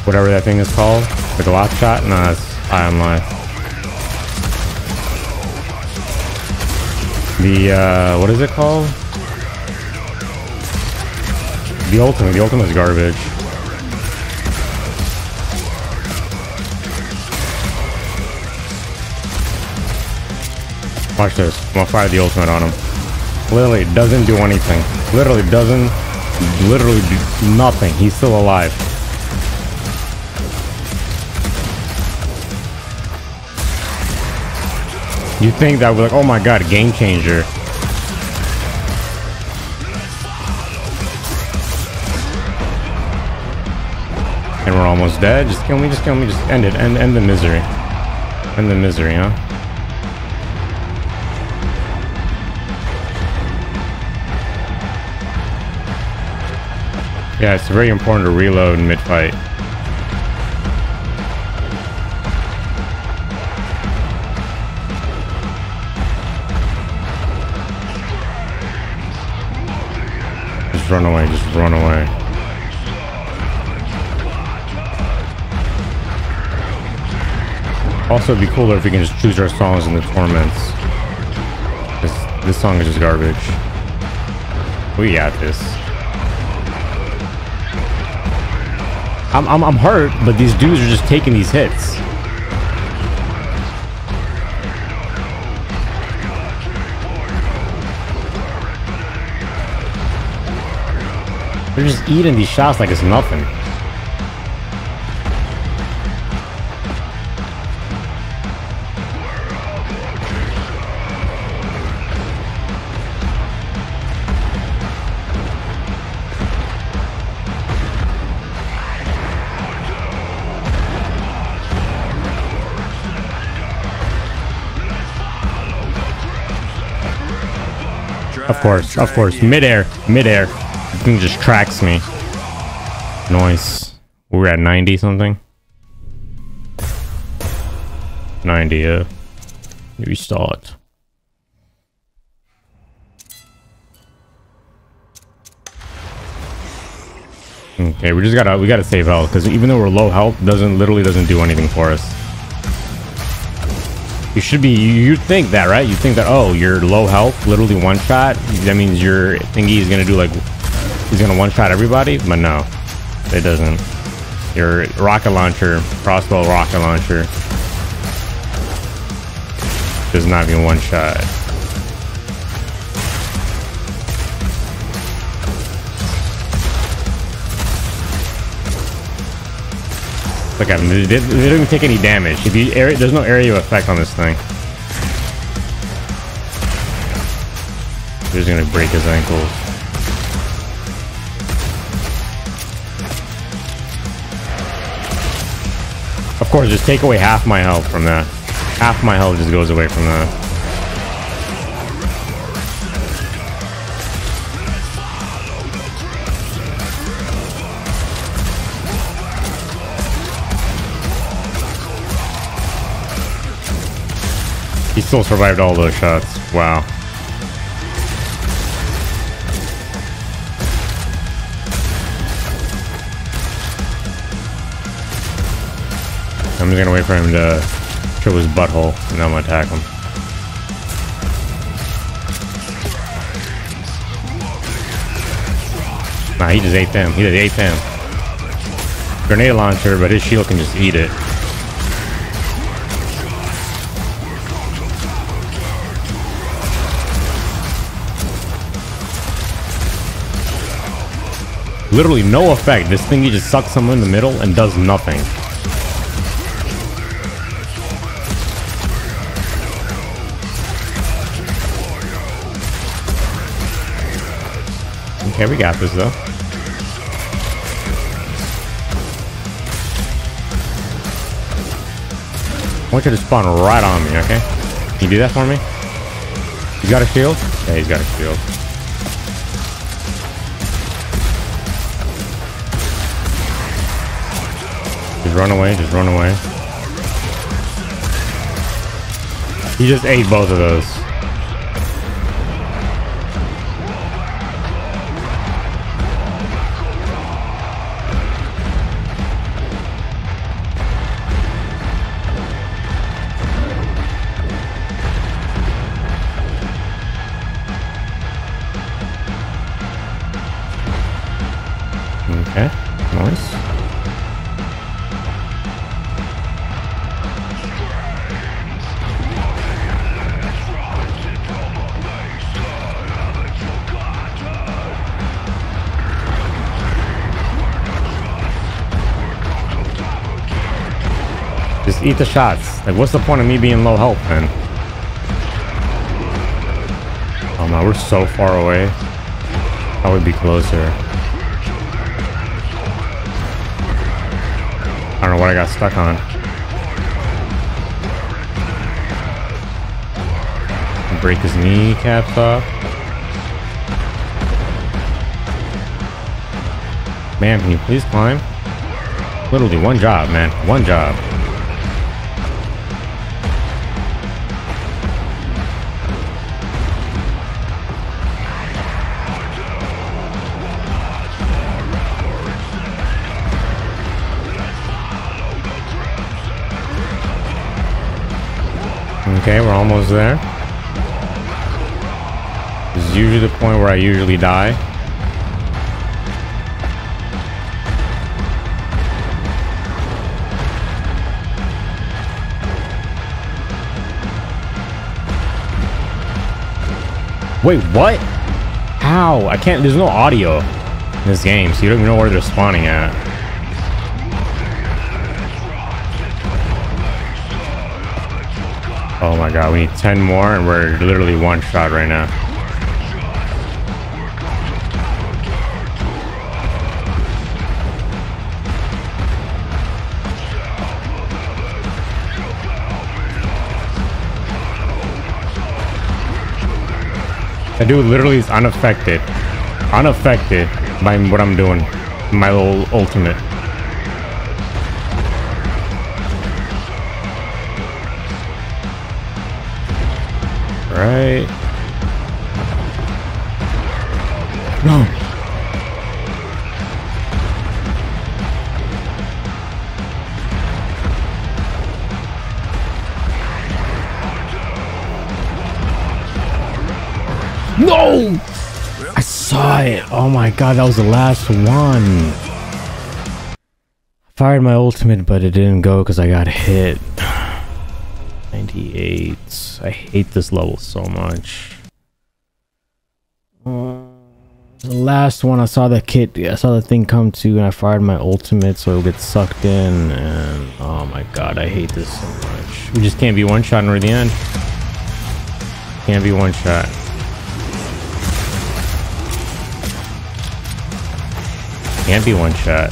whatever that thing is called, the Glock shot. No, that's eye on life. The uh, what is it called? The ultimate. The ultimate is garbage. Watch this. I'm gonna fire the ultimate on him. Literally, it doesn't do anything. Literally doesn't. Literally do nothing. He's still alive. You think that we're like, oh my god, game changer. And we're almost dead. Just kill me, just kill me, just end it. End, end the misery. End the misery, huh? Yeah, it's very important to reload mid-fight. Just run away, just run away. Also, it'd be cooler if we can just choose our songs in the tournaments. This, this song is just garbage. We got this. I'm, I'm, I'm hurt, but these dudes are just taking these hits. They're just eating these shots like it's nothing. Of course, of course. Midair, midair. The thing just tracks me. Nice. We're at ninety something. ninety, yeah. Restart. Okay, we just gotta we gotta save health, because even though we're low health, doesn't literally doesn't do anything for us. You should be you think that, right? You think that, oh, you're low health, literally one shot. That means your thingy is gonna do like he's gonna one shot everybody, but no, it doesn't. Your rocket launcher, crossbow rocket launcher, does not even one shot. Look at him. They, they don't even take any damage. If you area, there's no area of effect on this thing. He's gonna break his ankles. Of course, just take away half my health from that. Half my health just goes away from that. He still survived all those shots. Wow. I'm just gonna wait for him to show his butthole, and I'm gonna attack him. Nah, he just ate them. He just ate them. Grenade launcher, but his shield can just eat it. Literally no effect. This thing, you just sucks someone in the middle and does nothing. Okay, we got this though. I want you to spawn right on me, okay? Can you do that for me? You got a shield? Yeah, he's got a shield. Just run away, just run away. He just ate both of those. Okay, nice. Just eat the shots. Like, what's the point of me being low health, man? Oh no, we're so far away. I would be closer. I don't know what I got stuck on. Break his kneecaps off. Man, can you please climb? Literally one job, man. One job. Okay, we're almost there. This is usually the point where I usually die. Wait, what? How? I can't, there's no audio in this game, so you don't even know where they're spawning at. Oh my god, we need ten more and we're literally one shot right now. The dude literally is unaffected. Unaffected by what I'm doing. My little ultimate. Right. No. No! I saw it. Oh my god, that was the last one. I fired my ultimate, but it didn't go because I got hit. ninety-eight. I hate this level so much. Uh, the last one, I saw that kid, I saw the thing come to, and I fired my ultimate so it'll get sucked in. And oh my god, I hate this so much. We just can't be one shot near the end. Can't be one shot. Can't be one shot.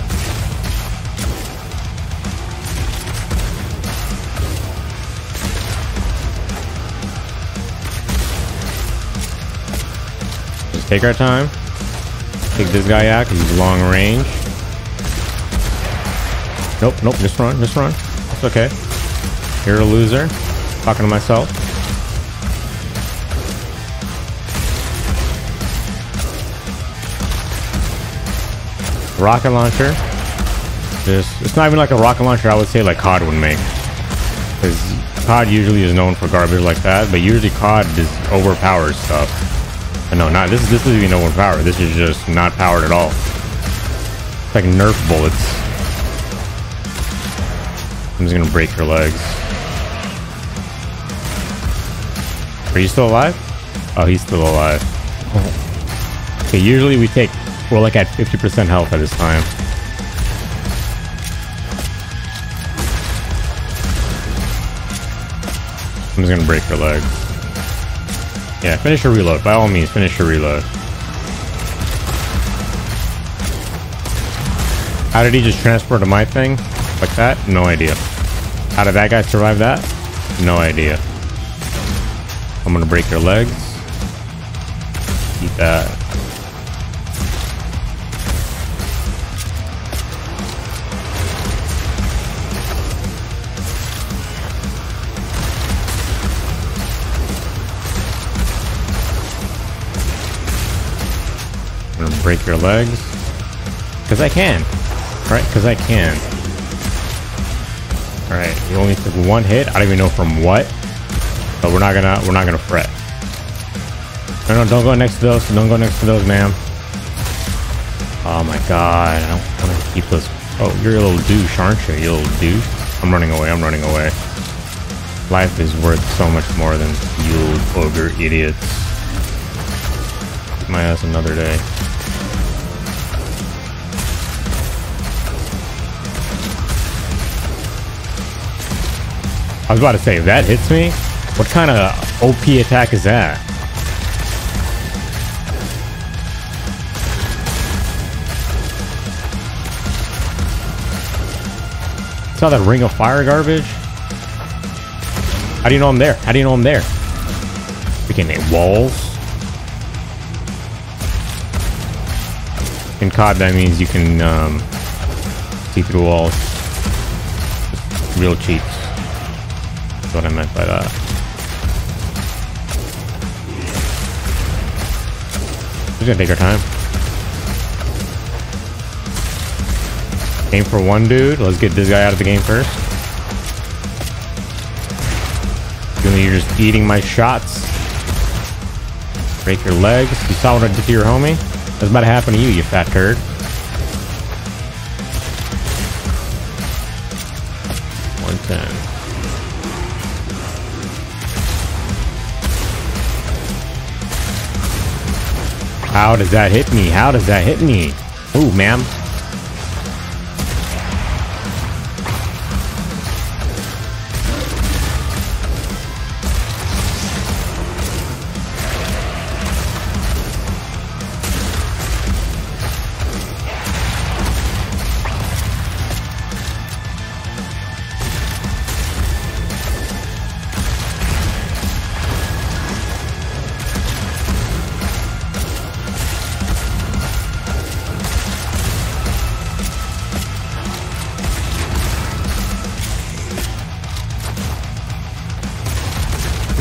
Take our time. Take this guy out because he's long range. Nope, nope, just run, just run. It's okay. You're a loser. Talking to myself. Rocket launcher. Just, it's not even like a rocket launcher I would say like C O D would make. Because C O D usually is known for garbage like that, but usually C O D just overpowers stuff. No, not this. This doesn't even know what power. This is just not powered at all. It's like Nerf bullets. I'm just gonna break her legs. Are you still alive? Oh, he's still alive. Okay, usually we take. We're like at fifty percent health at this time. I'm just gonna break her legs. Yeah, finish your reload. By all means, finish your reload. How did he just transfer to my thing? Like that? No idea. How did that guy survive that? No idea. I'm gonna break your legs. Eat that. Break your legs because I can, right? Because I can. All right, you only took one hit. I don't even know from what, but we're not gonna we're not gonna fret. No, no, don't go next to those. Don't go next to those, ma'am. Oh my god, I don't want to keep those. Oh, you're a little douche, aren't you? You little douche. I'm running away. I'm running away. Life is worth so much more than you little ogre idiots. My ass another day. I was about to say, if that hits me, what kind of O P attack is that? Saw that ring of fire garbage? How do you know I'm there? How do you know I'm there? Freaking walls. In C O D, that means you can um, see through walls. Just real cheap. What I meant by that. We're gonna take our time. Aim for one dude. Let's get this guy out of the game first. You're just eating my shots. Break your legs. You saw what I did to your homie? That's about to happen to you, you fat turd. one ten. How does that hit me? How does that hit me? Ooh, ma'am.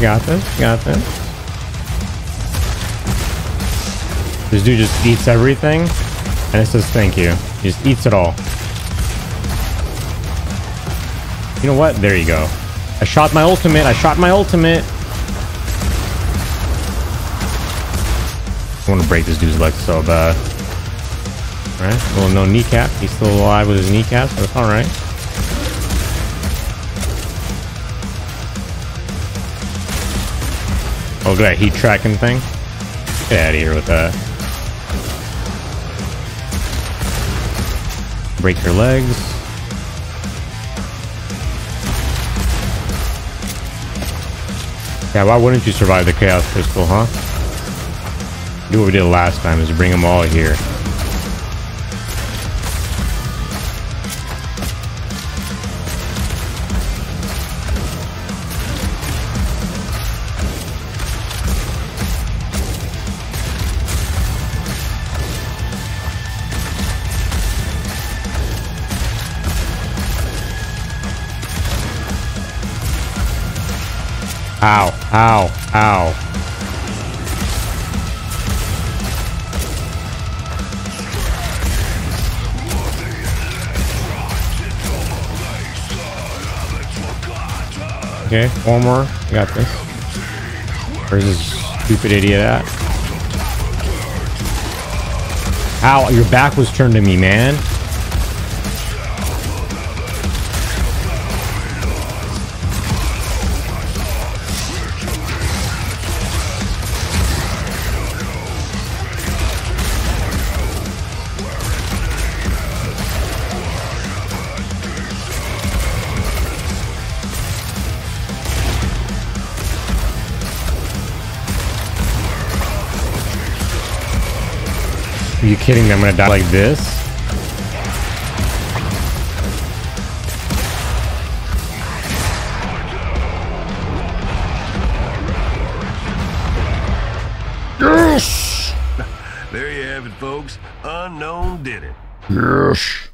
got this, got this. This dude just eats everything, and it says thank you. He just eats it all. You know what? There you go. I shot my ultimate. I shot my ultimate. I want to break this dude's leg so bad. All right. Well, no kneecap. He's still alive with his kneecap, so it's all right. Oh, look at that heat tracking thing. Get out of here with that. Break your legs. Yeah, why wouldn't you survive the Chaos Crystal, huh? Do what we did last time, is bring them all here. Ow, ow, ow. Okay, one more. I got this. Where's this stupid idiot at? Ow, your back was turned to me, man. Are you kidding me? I'm gonna die like this? Yes! There you have it, folks. Unknown did it. Yes.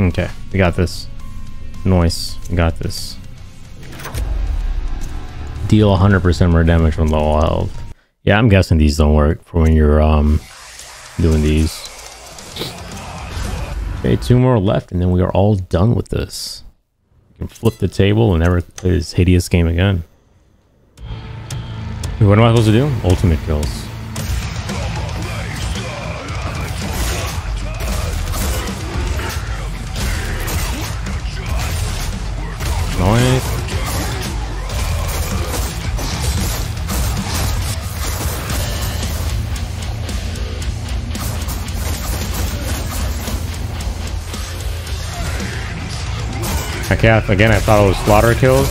Okay, we got this. Nice. Got this. Deal one hundred percent more damage from low health. Yeah, I'm guessing these don't work for when you're um doing these. Okay, two more left, and then we are all done with this. You can flip the table and never play this hideous game again. What am I supposed to do? Ultimate kills. Nice. Okay, again, I thought it was slaughter kills.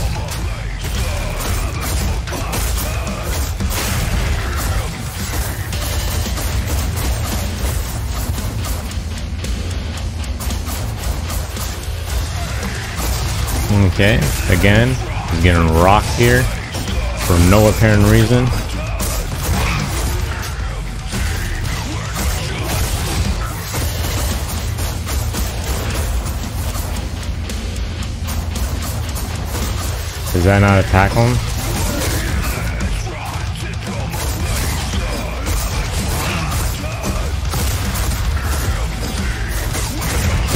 Okay, again, he's getting rocked here for no apparent reason. Does that not attack him?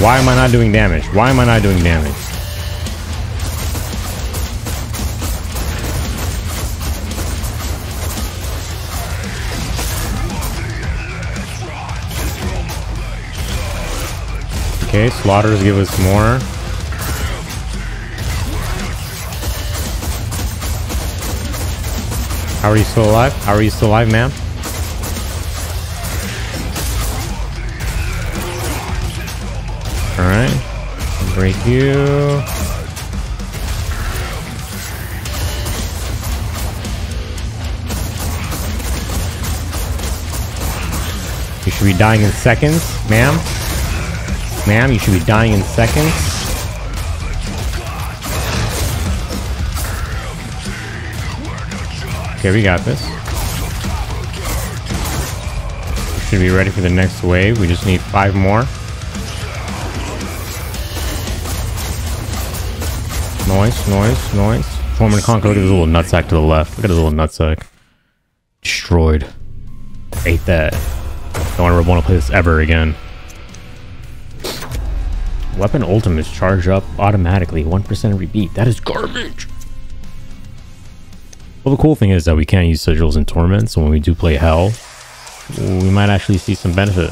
Why am I not doing damage? Why am I not doing damage? Okay, slaughters give us more. How are you still alive? How are you still alive, ma'am? Alright. Break you. You should be dying in seconds, ma'am. Ma'am, you should be dying in seconds. Okay, we got this. You should should be ready for the next wave. We just need five more. Noise, noise, noise. Foreman Conquer, look at his little nutsack to the left. Look at his little nutsack. Destroyed. Ate that. Don't ever want to play this ever again. Weapon ultimate is charged up automatically. one percent repeat. That is garbage. Well, the cool thing is that we can't use sigils and torments, so when we do play hell, we might actually see some benefit.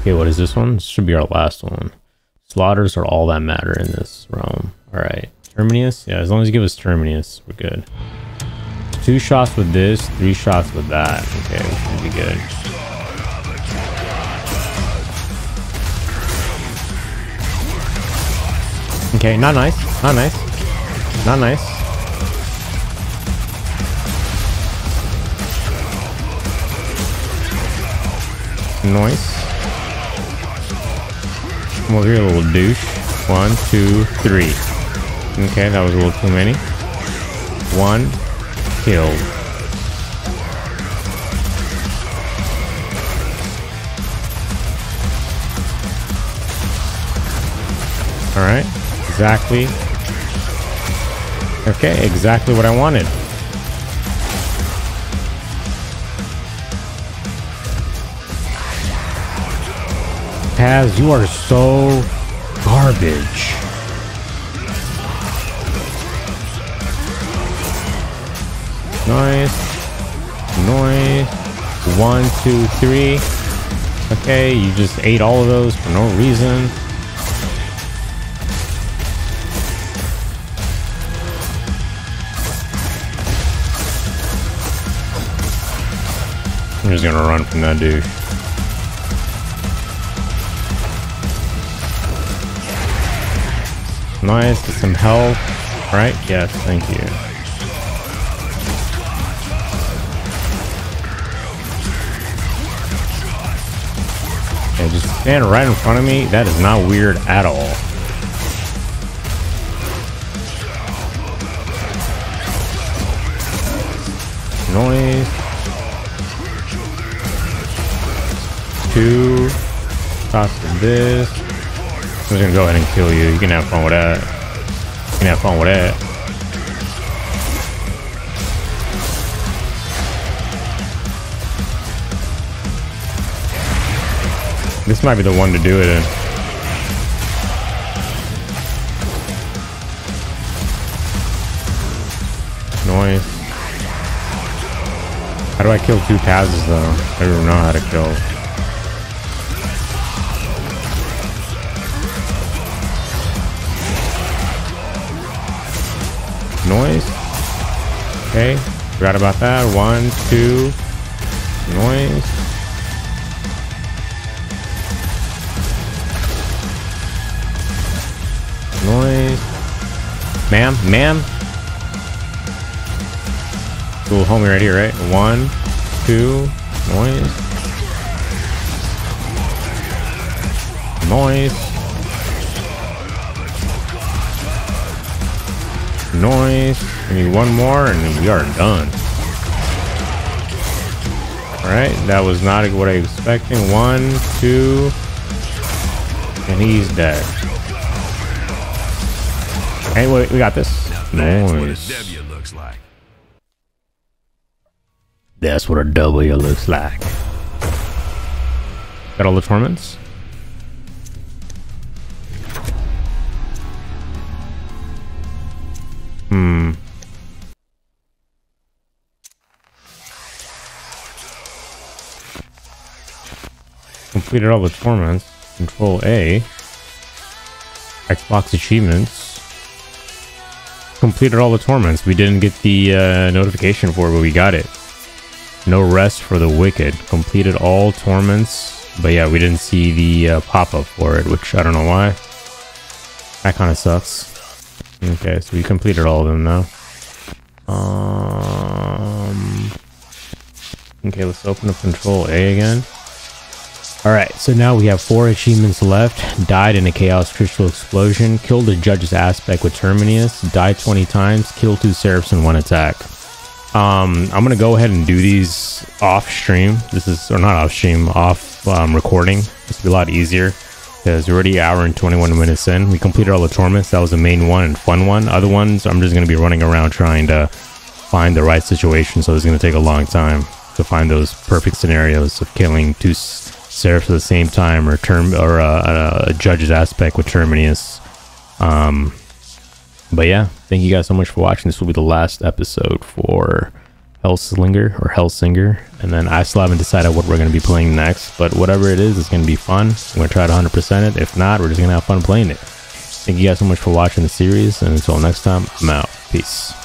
Okay, what is this one? This should be our last one. Slaughters are all that matter in this realm. Alright. Terminius? Yeah, as long as you give us Terminius, we're good. Two shots with this, three shots with that. Okay, we should be good. Okay, not nice, not nice, not nice. Nice. Well, you're a little douche. One, two, three. Okay, that was a little too many. One, killed. All right. Exactly. Okay, exactly what I wanted. Taz, you are so garbage. Nice. Nice. One, two, three. Okay, you just ate all of those for no reason. I'm just gonna run from that dude. Nice, get some health. Right? Yes, thank you. And just stand right in front of me. That is not weird at all. Noise. Two shots of this. I'm just gonna go ahead and kill you. You can have fun with that. You can have fun with that. This might be the one to do it in. Noise. How do I kill two Tazes though? I don't know how to kill. Noise. Okay, forgot about that. One, two. Noise. Noise. Ma'am, ma'am. Little homie right here, right? One, two. Noise. Noise. Noise. We need one more and we are done. Alright, that was not what I was expecting. One, two, and he's dead. Hey, wait, we got this. That's what a W looks like. That's what a W looks like. Got all the torments? Hmm. Completed all the torments. Control A. Xbox achievements. Completed all the torments. We didn't get the uh, notification for it, but we got it. No rest for the wicked. Completed all torments. But yeah, we didn't see the uh, pop-up for it, which I don't know why. That kind of sucks. Okay, so we completed all of them now. Um, okay, let's open up Control A again. Alright, so now we have four achievements left. Died in a Chaos Crystal Explosion. Killed a Judge's Aspect with Terminius. Died twenty times. Killed two Seraphs in one attack. Um, I'm gonna go ahead and do these off stream. This is, or not off stream, off um, recording. This will be a lot easier because we're already an hour and twenty-one minutes in. We completed all the tournaments. That was the main one and fun one. Other ones, I'm just gonna be running around trying to find the right situation. So it's gonna take a long time to find those perfect scenarios of killing two Seraphs at the same time, or term, or a uh, uh, judge's aspect with Terminus. Um, but yeah, thank you guys so much for watching. This will be the last episode for Hellslinger or Hellsinger, and then I still haven't decided what we're going to be playing next, but whatever it is, it's going to be fun. I'm going to try to one hundred percent it. If not, we're just going to have fun playing it. Thank you guys so much for watching the series, and until next time, I'm out. Peace.